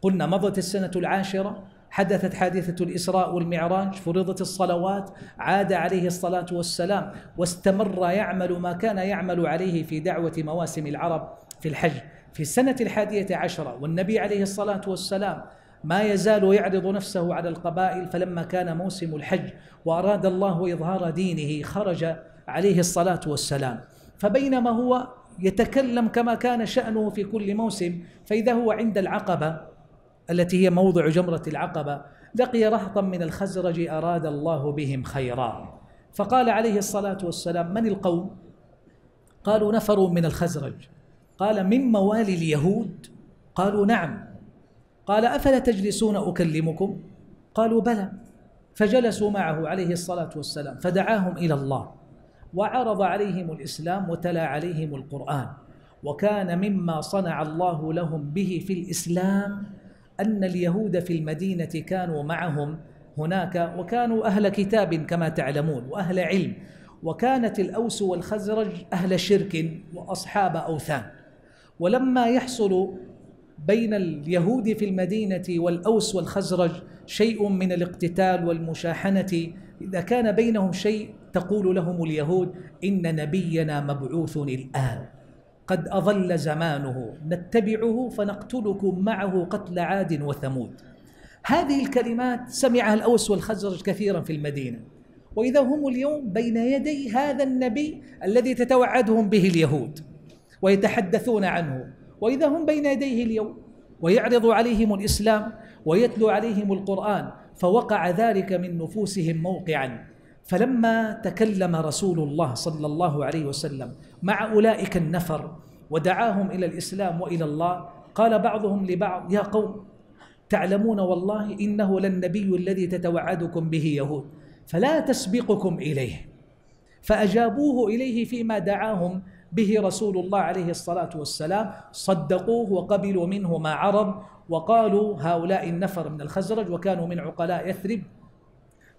قلنا مضت السنة العاشرة، حدثت حادثة الإسراء والمعراج، فرضت الصلوات، عاد عليه الصلاة والسلام، واستمر يعمل ما كان يعمل عليه في دعوة مواسم العرب في الحج. في السنة الحادية عشرة والنبي عليه الصلاة والسلام ما يزال يعرض نفسه على القبائل، فلما كان موسم الحج وأراد الله إظهار دينه خرج عليه الصلاة والسلام، فبينما هو يتكلم كما كان شأنه في كل موسم، فإذا هو عند العقبة التي هي موضع جمرة العقبة لقي رهطا من الخزرج أراد الله بهم خيرا، فقال عليه الصلاة والسلام: من القوم؟ قالوا: نفر من الخزرج. قال: من موالي اليهود؟ قالوا: نعم. قال: أفلا تجلسون أكلمكم؟ قالوا: بلى. فجلسوا معه عليه الصلاة والسلام، فدعاهم إلى الله وعرض عليهم الإسلام وتلا عليهم القرآن. وكان مما صنع الله لهم به في الإسلام أن اليهود في المدينة كانوا معهم هناك، وكانوا أهل كتاب كما تعلمون وأهل علم، وكانت الأوس والخزرج أهل شرك وأصحاب أوثان. ولما يحصل بين اليهود في المدينة والأوس والخزرج شيء من الاقتتال والمشاحنة، إذا كان بينهم شيء تقول لهم اليهود: إن نبينا مبعوث الآن، قد أضل زمانه، نتبعه فنقتلكم معه قتل عاد وثمود. هذه الكلمات سمعها الأوس والخزرج كثيرا في المدينة، وإذا هم اليوم بين يدي هذا النبي الذي تتوعدهم به اليهود ويتحدثون عنه، وإذا هم بين يديه اليوم ويعرض عليهم الإسلام ويتلو عليهم القرآن، فوقع ذلك من نفوسهم موقعا. فلما تكلم رسول الله صلى الله عليه وسلم مع أولئك النفر ودعاهم إلى الإسلام وإلى الله، قال بعضهم لبعض: يا قوم، تعلمون والله إنه للنبي الذي تتوعدكم به يهود، فلا تسبقكم إليه. فأجابوه إليه فيما دعاهم به رسول الله عليه الصلاة والسلام، صدقوه وقبلوا منه ما عرض. وقالوا هؤلاء النفر من الخزرج، وكانوا من عقلاء يثرب،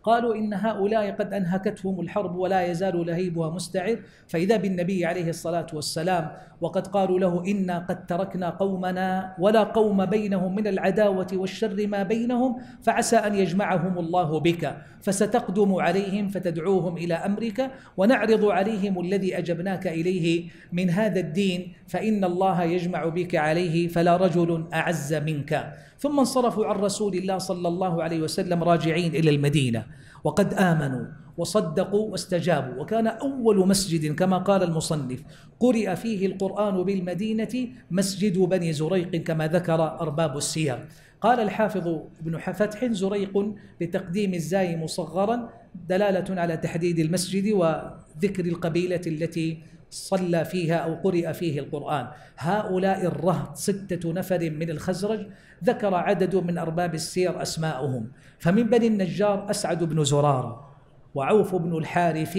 قالوا: إن هؤلاء قد أنهكتهم الحرب ولا يزال لهيبها مستعر. فإذا بالنبي عليه الصلاة والسلام وقد قالوا له: إنا قد تركنا قومنا ولا قوم بينهم من العداوة والشر ما بينهم، فعسى أن يجمعهم الله بك، فستقدم عليهم فتدعوهم إلى أمرك، ونعرض عليهم الذي أجبناك إليه من هذا الدين، فإن الله يجمع بك عليه، فلا رجل أعز منك. ثم انصرفوا عن رسول الله صلى الله عليه وسلم راجعين إلى المدينة، وقد آمنوا وصدقوا واستجابوا. وكان أول مسجد كما قال المصنف قرئ فيه القرآن بالمدينة مسجد بني زريق، كما ذكر أرباب السير. قال الحافظ ابن فتح: زريق لتقديم الزاي مصغرا، دلالة على تحديد المسجد وذكر القبيلة التي صلى فيها أو قرئ فيه القرآن. هؤلاء الرهط ستة نفر من الخزرج، ذكر عدد من أرباب السير أسماءهم، فمن بني النجار أسعد بن زرارة، وعوف بن الحارث،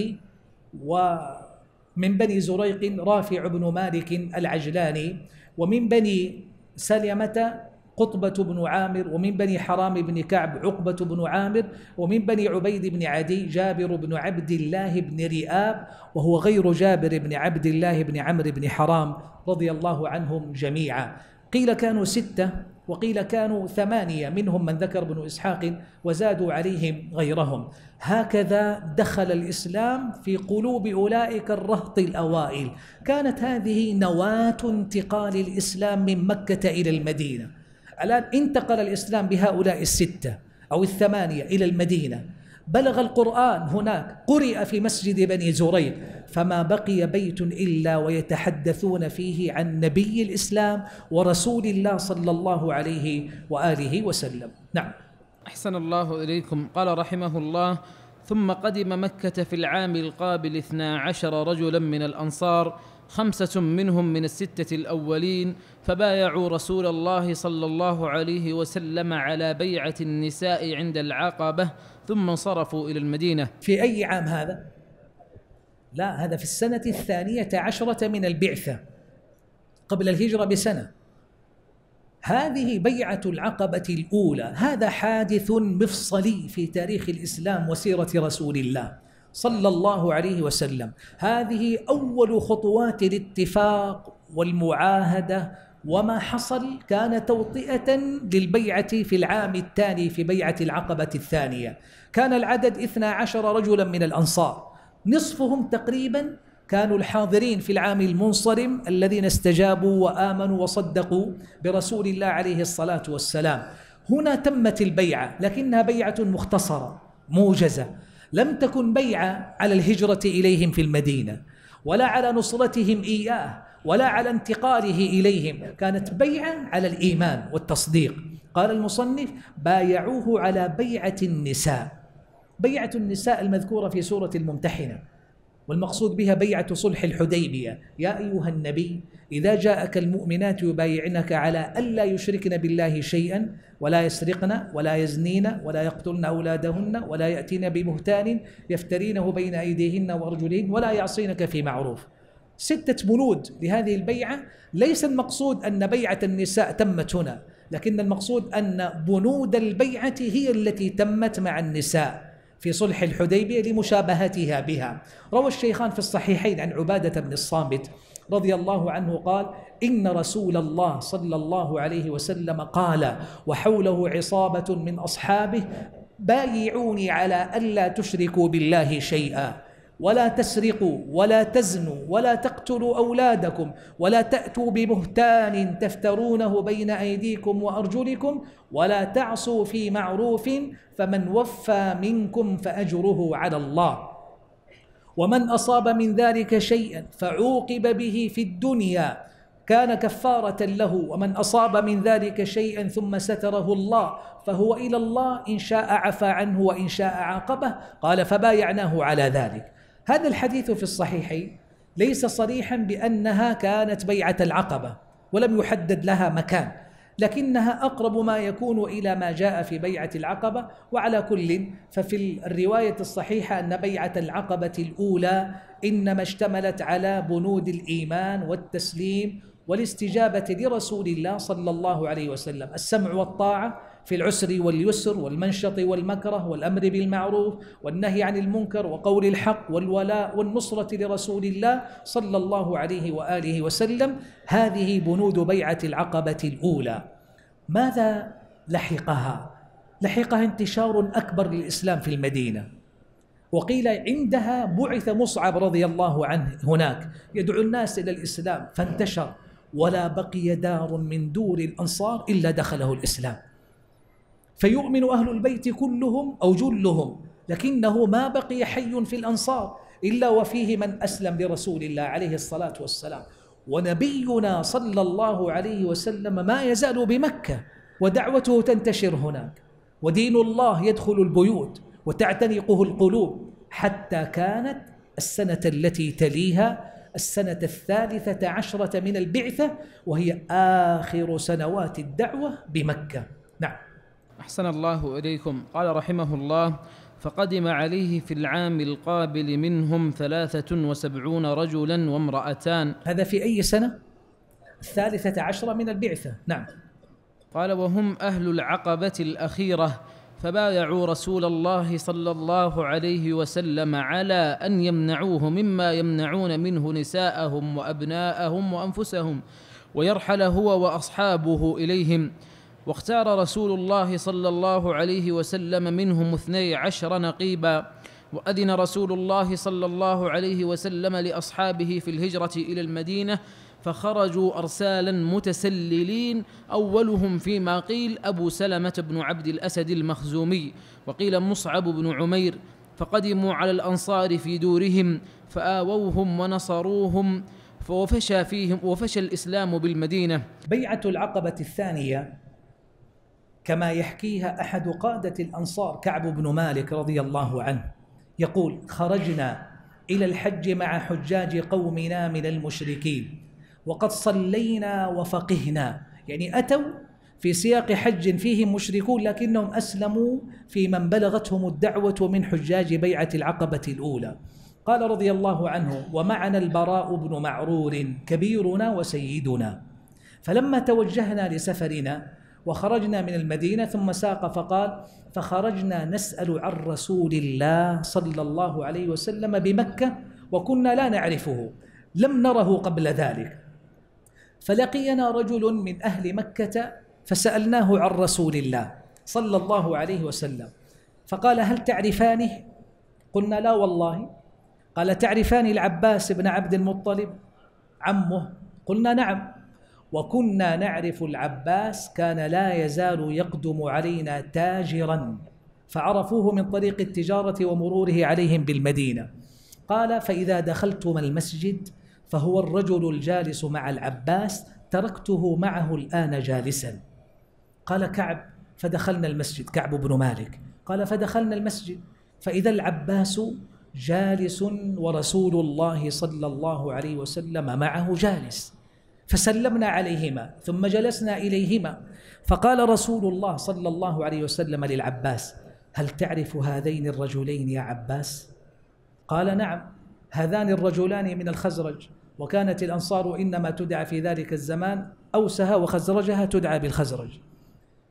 ومن بني زريق رافع بن مالك العجلاني، ومن بني سلمة قطبة بن عامر، ومن بني حرام بن كعب عقبة بن عامر، ومن بني عبيد بن عدي جابر بن عبد الله بن رئاب، وهو غير جابر بن عبد الله بن عمرو بن حرام، رضي الله عنهم جميعا. قيل كانوا ستة وقيل كانوا ثمانية، منهم من ذكر بن إسحاق، وزادوا عليهم غيرهم. هكذا دخل الإسلام في قلوب أولئك الرهط الأوائل. كانت هذه نواة انتقال الإسلام من مكة إلى المدينة. الآن انتقل الإسلام بهؤلاء الستة أو الثمانية إلى المدينة، بلغ القرآن هناك، قرئ في مسجد بني زريق، فما بقي بيت إلا ويتحدثون فيه عن نبي الإسلام ورسول الله صلى الله عليه وآله وسلم. نعم. أحسن الله إليكم. قال رحمه الله: ثم قدم مكة في العام القابل اثنا عشر رجلا من الأنصار، خمسة منهم من الستة الأولين فبايعوا رسول الله صلى الله عليه وسلم على بيعة النساء عند العقبة ثم انصرفوا إلى المدينة. في أي عام هذا؟ لا، هذا في السنة الثانية عشرة من البعثة قبل الهجرة بسنة. هذه بيعة العقبة الأولى، هذا حادث مفصلي في تاريخ الإسلام وسيرة رسول الله صلى الله عليه وسلم. هذه أول خطوات الاتفاق والمعاهدة، وما حصل كان توطئة للبيعة في العام التالي في بيعة العقبة الثانية. كان العدد اثنا عشر رجلا من الأنصار، نصفهم تقريبا كانوا الحاضرين في العام المنصرم الذين استجابوا وآمنوا وصدقوا برسول الله عليه الصلاة والسلام. هنا تمت البيعة، لكنها بيعة مختصرة موجزة، لم تكن بيعة على الهجرة إليهم في المدينة ولا على نصرتهم إياه ولا على انتقاله إليهم، كانت بيعة على الإيمان والتصديق. قال المصنف بايعوه على بيعة النساء، بيعة النساء المذكورة في سورة الممتحنة، والمقصود بها بيعة صلح الحديبية. يا أيها النبي إذا جاءك المؤمنات يبايعنك على ألا يشركن بالله شيئا ولا يسرقن ولا يزنين ولا يقتلن أولادهن ولا يأتين ببهتان يفترينه بين أيديهن وأرجلهن ولا يعصينك في معروف. ستة بنود لهذه البيعة. ليس المقصود أن بيعة النساء تمت هنا، لكن المقصود أن بنود البيعة هي التي تمت مع النساء في صلح الحديبية لمشابهتها بها. روى الشيخان في الصحيحين عن عبادة بن الصامت رضي الله عنه قال إن رسول الله صلى الله عليه وسلم قال وحوله عصابة من أصحابه بايعوني على ألا تشركوا بالله شيئا ولا تسرقوا ولا تزنوا ولا تقتلوا أولادكم ولا تأتوا ببهتان تفترونه بين أيديكم وأرجلكم ولا تعصوا في معروف فمن وفى منكم فأجره على الله ومن أصاب من ذلك شيئا فعوقب به في الدنيا كان كفارة له ومن أصاب من ذلك شيئا ثم ستره الله فهو إلى الله إن شاء عفى عنه وإن شاء عاقبه. قال فبايعناه على ذلك. هذا الحديث في الصحيحين ليس صريحا بأنها كانت بيعة العقبة ولم يحدد لها مكان، لكنها أقرب ما يكون إلى ما جاء في بيعة العقبة. وعلى كل ففي الرواية الصحيحة أن بيعة العقبة الأولى إنما اشتملت على بنود الإيمان والتسليم والاستجابة لرسول الله صلى الله عليه وسلم، السمع والطاعة في العسر واليسر والمنشط والمكره والأمر بالمعروف والنهي عن المنكر وقول الحق والولاء والنصرة لرسول الله صلى الله عليه وآله وسلم. هذه بنود بيعة العقبة الأولى. ماذا لحقها؟ لحقها انتشار أكبر للإسلام في المدينة، وقيل عندها بعث مصعب رضي الله عنه هناك يدعو الناس إلى الإسلام فانتشر، ولا بقي دار من دور الأنصار إلا دخله الإسلام، فيؤمن أهل البيت كلهم أو جلهم، لكنه ما بقي حي في الأنصار إلا وفيه من أسلم لرسول الله عليه الصلاة والسلام. ونبينا صلى الله عليه وسلم ما يزال بمكة ودعوته تنتشر هناك، ودين الله يدخل البيوت وتعتنقه القلوب، حتى كانت السنة التي تليها السنة الثالثة عشرة من البعثة، وهي آخر سنوات الدعوة بمكة. نعم. أحسن الله إليكم. قال رحمه الله فقدم عليه في العام القابل منهم ثلاثة وسبعون رجلا وامرأتان. هذا في أي سنة؟ الثالثة عشرة من البعثة. نعم. قال وهم أهل العقبة الأخيرة فبايعوا رسول الله صلى الله عليه وسلم على أن يمنعوه مما يمنعون منه نساءهم وأبناءهم وأنفسهم ويرحل هو وأصحابه إليهم. واختار رسول الله صلى الله عليه وسلم منهم اثني عشر نقيبا. وأذن رسول الله صلى الله عليه وسلم لأصحابه في الهجرة إلى المدينة فخرجوا أرسالا متسللين، أولهم فيما قيل أبو سلمة بن عبد الأسد المخزومي، وقيل مصعب بن عمير، فقدموا على الأنصار في دورهم فآووهم ونصروهم فوفشى فيهم وفشى الإسلام بالمدينة. بيعة العقبة الثانية كما يحكيها أحد قادة الأنصار كعب بن مالك رضي الله عنه يقول خرجنا إلى الحج مع حجاج قومنا من المشركين، وقد صلينا وفقهنا، يعني أتوا في سياق حج فيه مشركون لكنهم أسلموا في من بلغتهم الدعوة من حجاج بيعة العقبة الأولى. قال رضي الله عنه: ومعنا البراء بن معرور كبيرنا وسيدنا، فلما توجهنا لسفرنا وخرجنا من المدينة ثم ساق فقال: فخرجنا نسأل عن رسول الله صلى الله عليه وسلم بمكة وكنا لا نعرفه لم نره قبل ذلك، فلقينا رجل من أهل مكة فسألناه عن رسول الله صلى الله عليه وسلم، فقال: هل تعرفانه؟ قلنا: لا والله. قال: تعرفان العباس بن عبد المطلب عمه؟ قلنا: نعم، وكنا نعرف العباس، كان لا يزال يقدم علينا تاجرا، فعرفوه من طريق التجارة ومروره عليهم بالمدينة. قال: فإذا دخلتم المسجد فهو الرجل الجالس مع العباس، تركته معه الآن جالسا. قال كعب: فدخلنا المسجد، كعب بن مالك قال: فدخلنا المسجد فإذا العباس جالس ورسول الله صلى الله عليه وسلم معه جالس، فسلمنا عليهما ثم جلسنا إليهما، فقال رسول الله صلى الله عليه وسلم للعباس: هل تعرف هذين الرجلين يا عباس؟ قال: نعم، هذان الرجلان من الخزرج، وكانت الأنصار إنما تدعى في ذلك الزمان أوسها وخزرجها تدعى بالخزرج.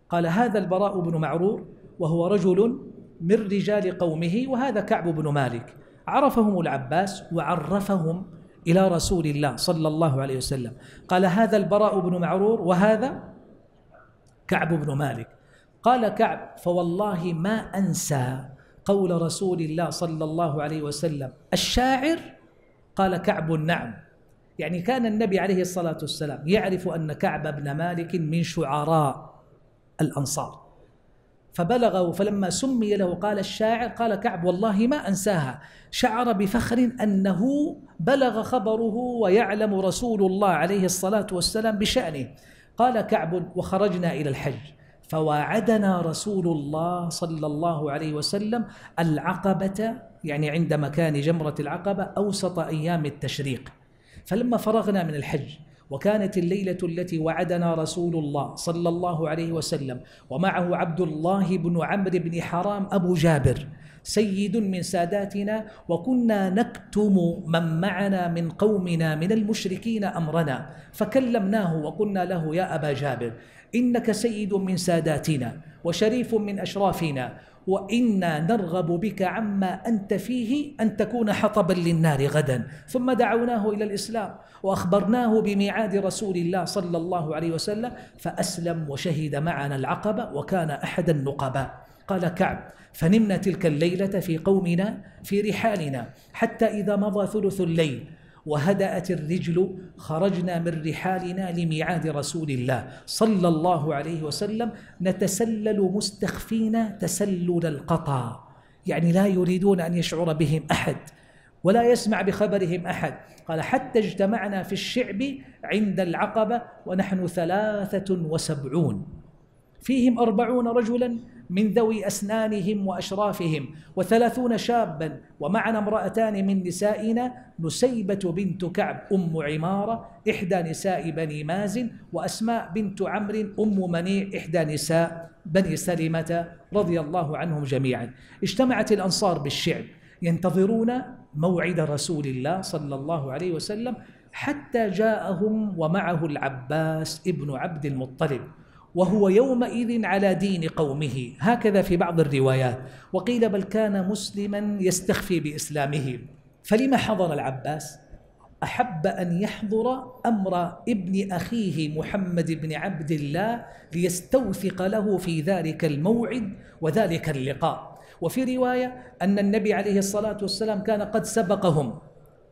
قال: هذا البراء بن معرور وهو رجل من رجال قومه، وهذا كعب بن مالك، عرفهم العباس وعرفهم إلى رسول الله صلى الله عليه وسلم. قال: هذا البراء بن معرور وهذا كعب بن مالك. قال كعب: فوالله ما أنسى قول رسول الله صلى الله عليه وسلم الشاعر. قال كعب: نعم، يعني كان النبي عليه الصلاة والسلام يعرف أن كعب بن مالك من شعراء الأنصار، فبلغه، فلما سمي له قال الشاعر. قال كعب: والله ما أنساها، شعر بفخر أنه بلغ خبره ويعلم رسول الله عليه الصلاة والسلام بشأنه. قال كعب: وخرجنا إلى الحج فواعدنا رسول الله صلى الله عليه وسلم العقبة، يعني عند مكان جمرة العقبة أوسط أيام التشريق، فلما فرغنا من الحج وكانت الليلة التي وعدنا رسول الله صلى الله عليه وسلم ومعه عبد الله بن عمرو بن حرام أبو جابر سيد من ساداتنا، وكنا نكتم من معنا من قومنا من المشركين أمرنا، فكلمناه وقلنا له: يا أبا جابر، إنك سيد من ساداتنا وشريف من أشرافنا، وإنا نرغب بك عما أنت فيه أن تكون حطبا للنار غدا. ثم دعوناه إلى الإسلام وأخبرناه بميعاد رسول الله صلى الله عليه وسلم، فأسلم وشهد معنا العقبة وكان أحد النقباء. قال كعب: فنمنا تلك الليلة في قومنا في رحالنا، حتى إذا مضى ثلث الليل وهدأت الرجل خرجنا من رحالنا لميعاد رسول الله صلى الله عليه وسلم، نتسلل مستخفين تسلل القطى، يعني لا يريدون أن يشعر بهم أحد ولا يسمع بخبرهم أحد. قال: حتى اجتمعنا في الشعب عند العقبة ونحن ثلاثة وسبعون، فيهم أربعون رجلا من ذوي أسنانهم وأشرافهم وثلاثون شابا، ومعنا امرأتان من نسائنا، نسيبة بنت كعب أم عمارة إحدى نساء بني مازن، وأسماء بنت عمرو أم منيع إحدى نساء بني سلمة رضي الله عنهم جميعا. اجتمعت الأنصار بالشعب ينتظرون موعد رسول الله صلى الله عليه وسلم، حتى جاءهم ومعه العباس ابن عبد المطلب، وهو يومئذ على دين قومه، هكذا في بعض الروايات، وقيل بل كان مسلما يستخفي بإسلامه. فلما حضر العباس أحب أن يحضر أمر ابن أخيه محمد بن عبد الله ليستوثق له في ذلك الموعد وذلك اللقاء. وفي رواية أن النبي عليه الصلاة والسلام كان قد سبقهم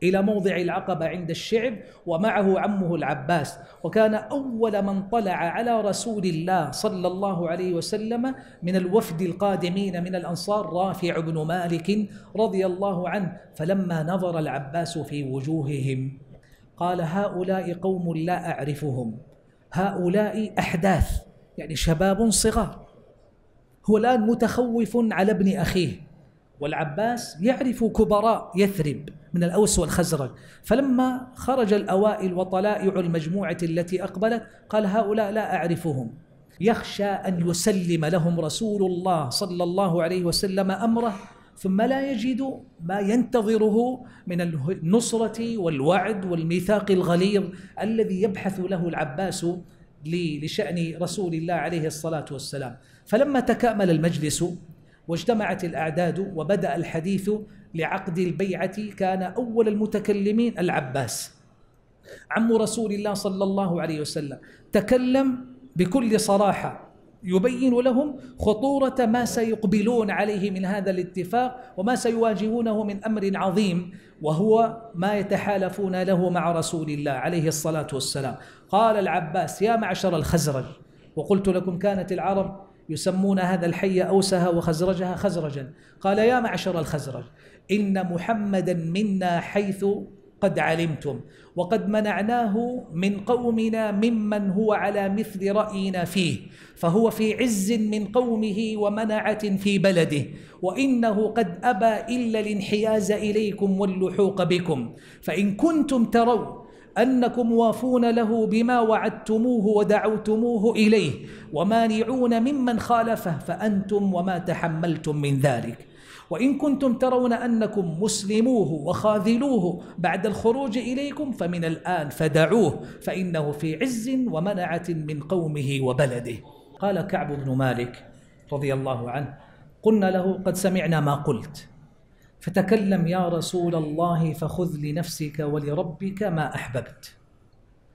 إلى موضع العقبة عند الشعب ومعه عمه العباس، وكان أول من طلع على رسول الله صلى الله عليه وسلم من الوفد القادمين من الأنصار رافع بن مالك رضي الله عنه. فلما نظر العباس في وجوههم قال: هؤلاء قوم لا أعرفهم، هؤلاء أحداث، يعني شباب صغار. هو الآن متخوف على ابن أخيه والعباس يعرف كبراء يثرب من الأوس والخزرج، فلما خرج الأوائل وطلائع المجموعة التي أقبلت قال هؤلاء لا أعرفهم، يخشى أن يسلم لهم رسول الله صلى الله عليه وسلم أمره ثم لا يجد ما ينتظره من النصرة والوعد والميثاق الغليظ الذي يبحث له العباس لشأن رسول الله عليه الصلاة والسلام. فلما تكامل المجلس واجتمعت الأعداد وبدأ الحديث لعقد البيعة كان أول المتكلمين العباس عم رسول الله صلى الله عليه وسلم، تكلم بكل صراحة يبين لهم خطورة ما سيقبلون عليه من هذا الاتفاق وما سيواجهونه من أمر عظيم، وهو ما يتحالفون له مع رسول الله عليه الصلاة والسلام. قال العباس: يا معشر الخزرج، وقلت لكم كانت العرب يسمون هذا الحي أوسها وخزرجها خزرجا، قال: يا معشر الخزرج، إن محمدا منا حيث قد علمتم، وقد منعناه من قومنا ممن هو على مثل رأينا فيه، فهو في عز من قومه ومنعة في بلده، وإنه قد أبى إلا الانحياز إليكم واللحوق بكم، فإن كنتم ترون أنكم وافون له بما وعدتموه ودعوتموه إليه ومانعون ممن خالفه فأنتم وما تحملتم من ذلك، وإن كنتم ترون أنكم مسلموه وخاذلوه بعد الخروج إليكم فمن الآن فدعوه، فإنه في عز ومنعة من قومه وبلده. قال كعب بن مالك رضي الله عنه: قلنا له: قد سمعنا ما قلت، فتكلم يا رسول الله فخذ لنفسك ولربك ما أحببت.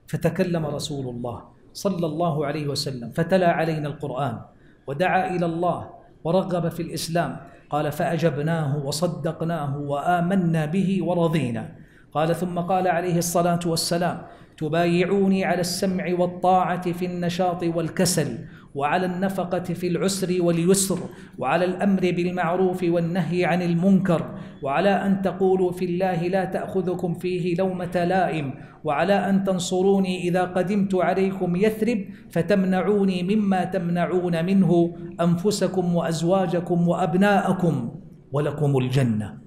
فتكلم رسول الله صلى الله عليه وسلم فتلا علينا القرآن ودعا إلى الله ورغب في الإسلام. قال: فأجبناه وصدقناه وآمنا به ورضينا. قال: ثم قال عليه الصلاة والسلام: تبايعوني على السمع والطاعة في النشاط والكسل، وعلى النفقة في العسر واليسر، وعلى الأمر بالمعروف والنهي عن المنكر، وعلى أن تقولوا في الله لا تأخذكم فيه لومة لائم، وعلى أن تنصروني إذا قدمت عليكم يثرب فتمنعوني مما تمنعون منه أنفسكم وأزواجكم وأبناءكم، ولكم الجنة.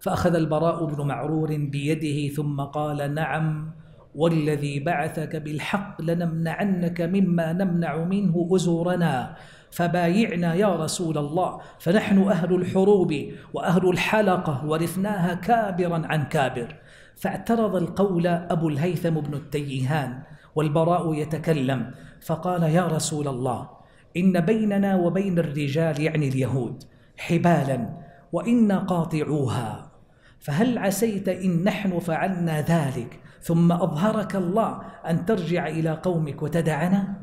فأخذ البراء بن معرور بيده ثم قال: نعم، والذي بعثك بالحق لنمنعنك مما نمنع منه أزورنا، فبايعنا يا رسول الله، فنحن أهل الحروب وأهل الحلقة ورثناها كابرا عن كابر. فاعترض القول أبو الهيثم بن التيهان والبراء يتكلم فقال: يا رسول الله، إن بيننا وبين الرجال، يعني اليهود، حبالا وإنا قاطعوها، فهل عسيت إن نحن فعلنا ذلك ثم أظهرك الله أن ترجع إلى قومك وتدعنا؟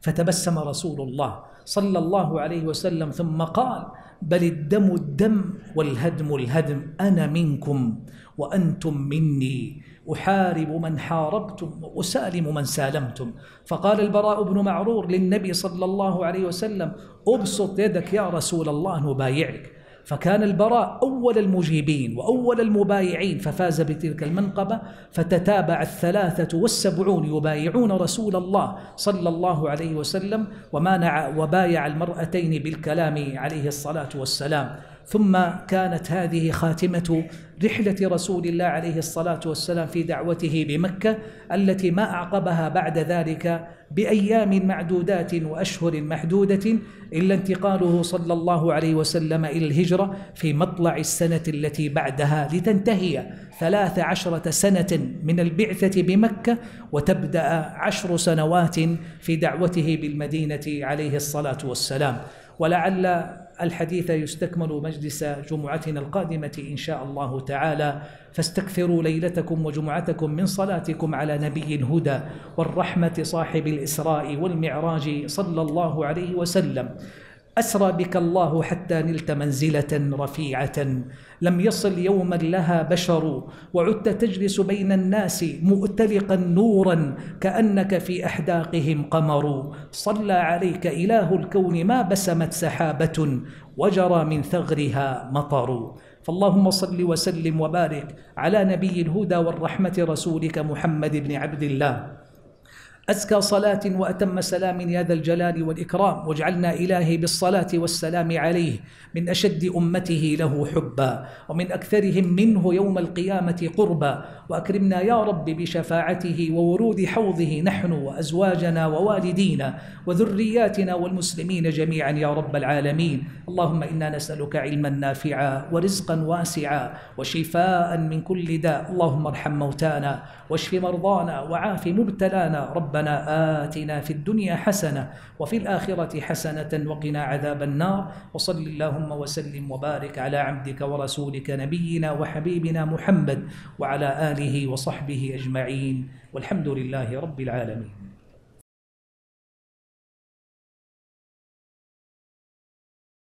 فتبسم رسول الله صلى الله عليه وسلم ثم قال: بل الدم الدم والهدم الهدم، أنا منكم وأنتم مني، أحارب من حاربتم وأسالم من سالمتم. فقال البراء بن معرور للنبي صلى الله عليه وسلم: أبسط يدك يا رسول الله نبايعك. فكان البراء أول المجيبين وأول المبايعين ففاز بتلك المنقبة. فتتابع الثلاثة والسبعون يبايعون رسول الله صلى الله عليه وسلم، ومانع وبايع المرأتين بالكلام عليه الصلاة والسلام. ثم كانت هذه خاتمة رحلة رسول الله عليه الصلاة والسلام في دعوته بمكة، التي ما أعقبها بعد ذلك بأيام معدودات وأشهر محدودة، إلا انتقاله صلى الله عليه وسلم إلى الهجرة في مطلع السنة التي بعدها، لتنتهي ثلاث عشرة سنة من البعثة بمكة وتبدأ عشر سنوات في دعوته بالمدينة عليه الصلاة والسلام. ولعل الحديث يستكمل مجلس جمعتنا القادمة إن شاء الله تعالى، فاستكثروا ليلتكم وجمعتكم من صلاتكم على نبي الهدى والرحمة صاحب الإسراء والمعراج صلى الله عليه وسلم. أسرى بك الله حتى نلت منزلة رفيعة لم يصل يوما لها بشر، وعدت تجلس بين الناس مؤتلقا نورا كأنك في أحداقهم قمر. صلى عليك إله الكون ما بسمت سحابة وجرى من ثغرها مطر. فاللهم صل وسلم وبارك على نبي الهدى والرحمة رسولك محمد بن عبد الله أزكى صلاة وأتم سلام يا ذا الجلال والإكرام، واجعلنا إلهي بالصلاة والسلام عليه من أشد أمته له حبا ومن أكثرهم منه يوم القيامة قربا، وأكرمنا يا رب بشفاعته وورود حوضه نحن وأزواجنا ووالدينا وذرياتنا والمسلمين جميعا يا رب العالمين. اللهم إنا نسألك علما نافعا ورزقا واسعا وشفاء من كل داء. اللهم ارحم موتانا واشف مرضانا وعاف مبتلانا. ربنا آتنا في الدنيا حسنة وفي الآخرة حسنة وقنا عذاب النار. وصل اللهم وسلم وبارك على عبدك ورسولك نبينا وحبيبنا محمد وعلى آله وصحبه أجمعين، والحمد لله رب العالمين.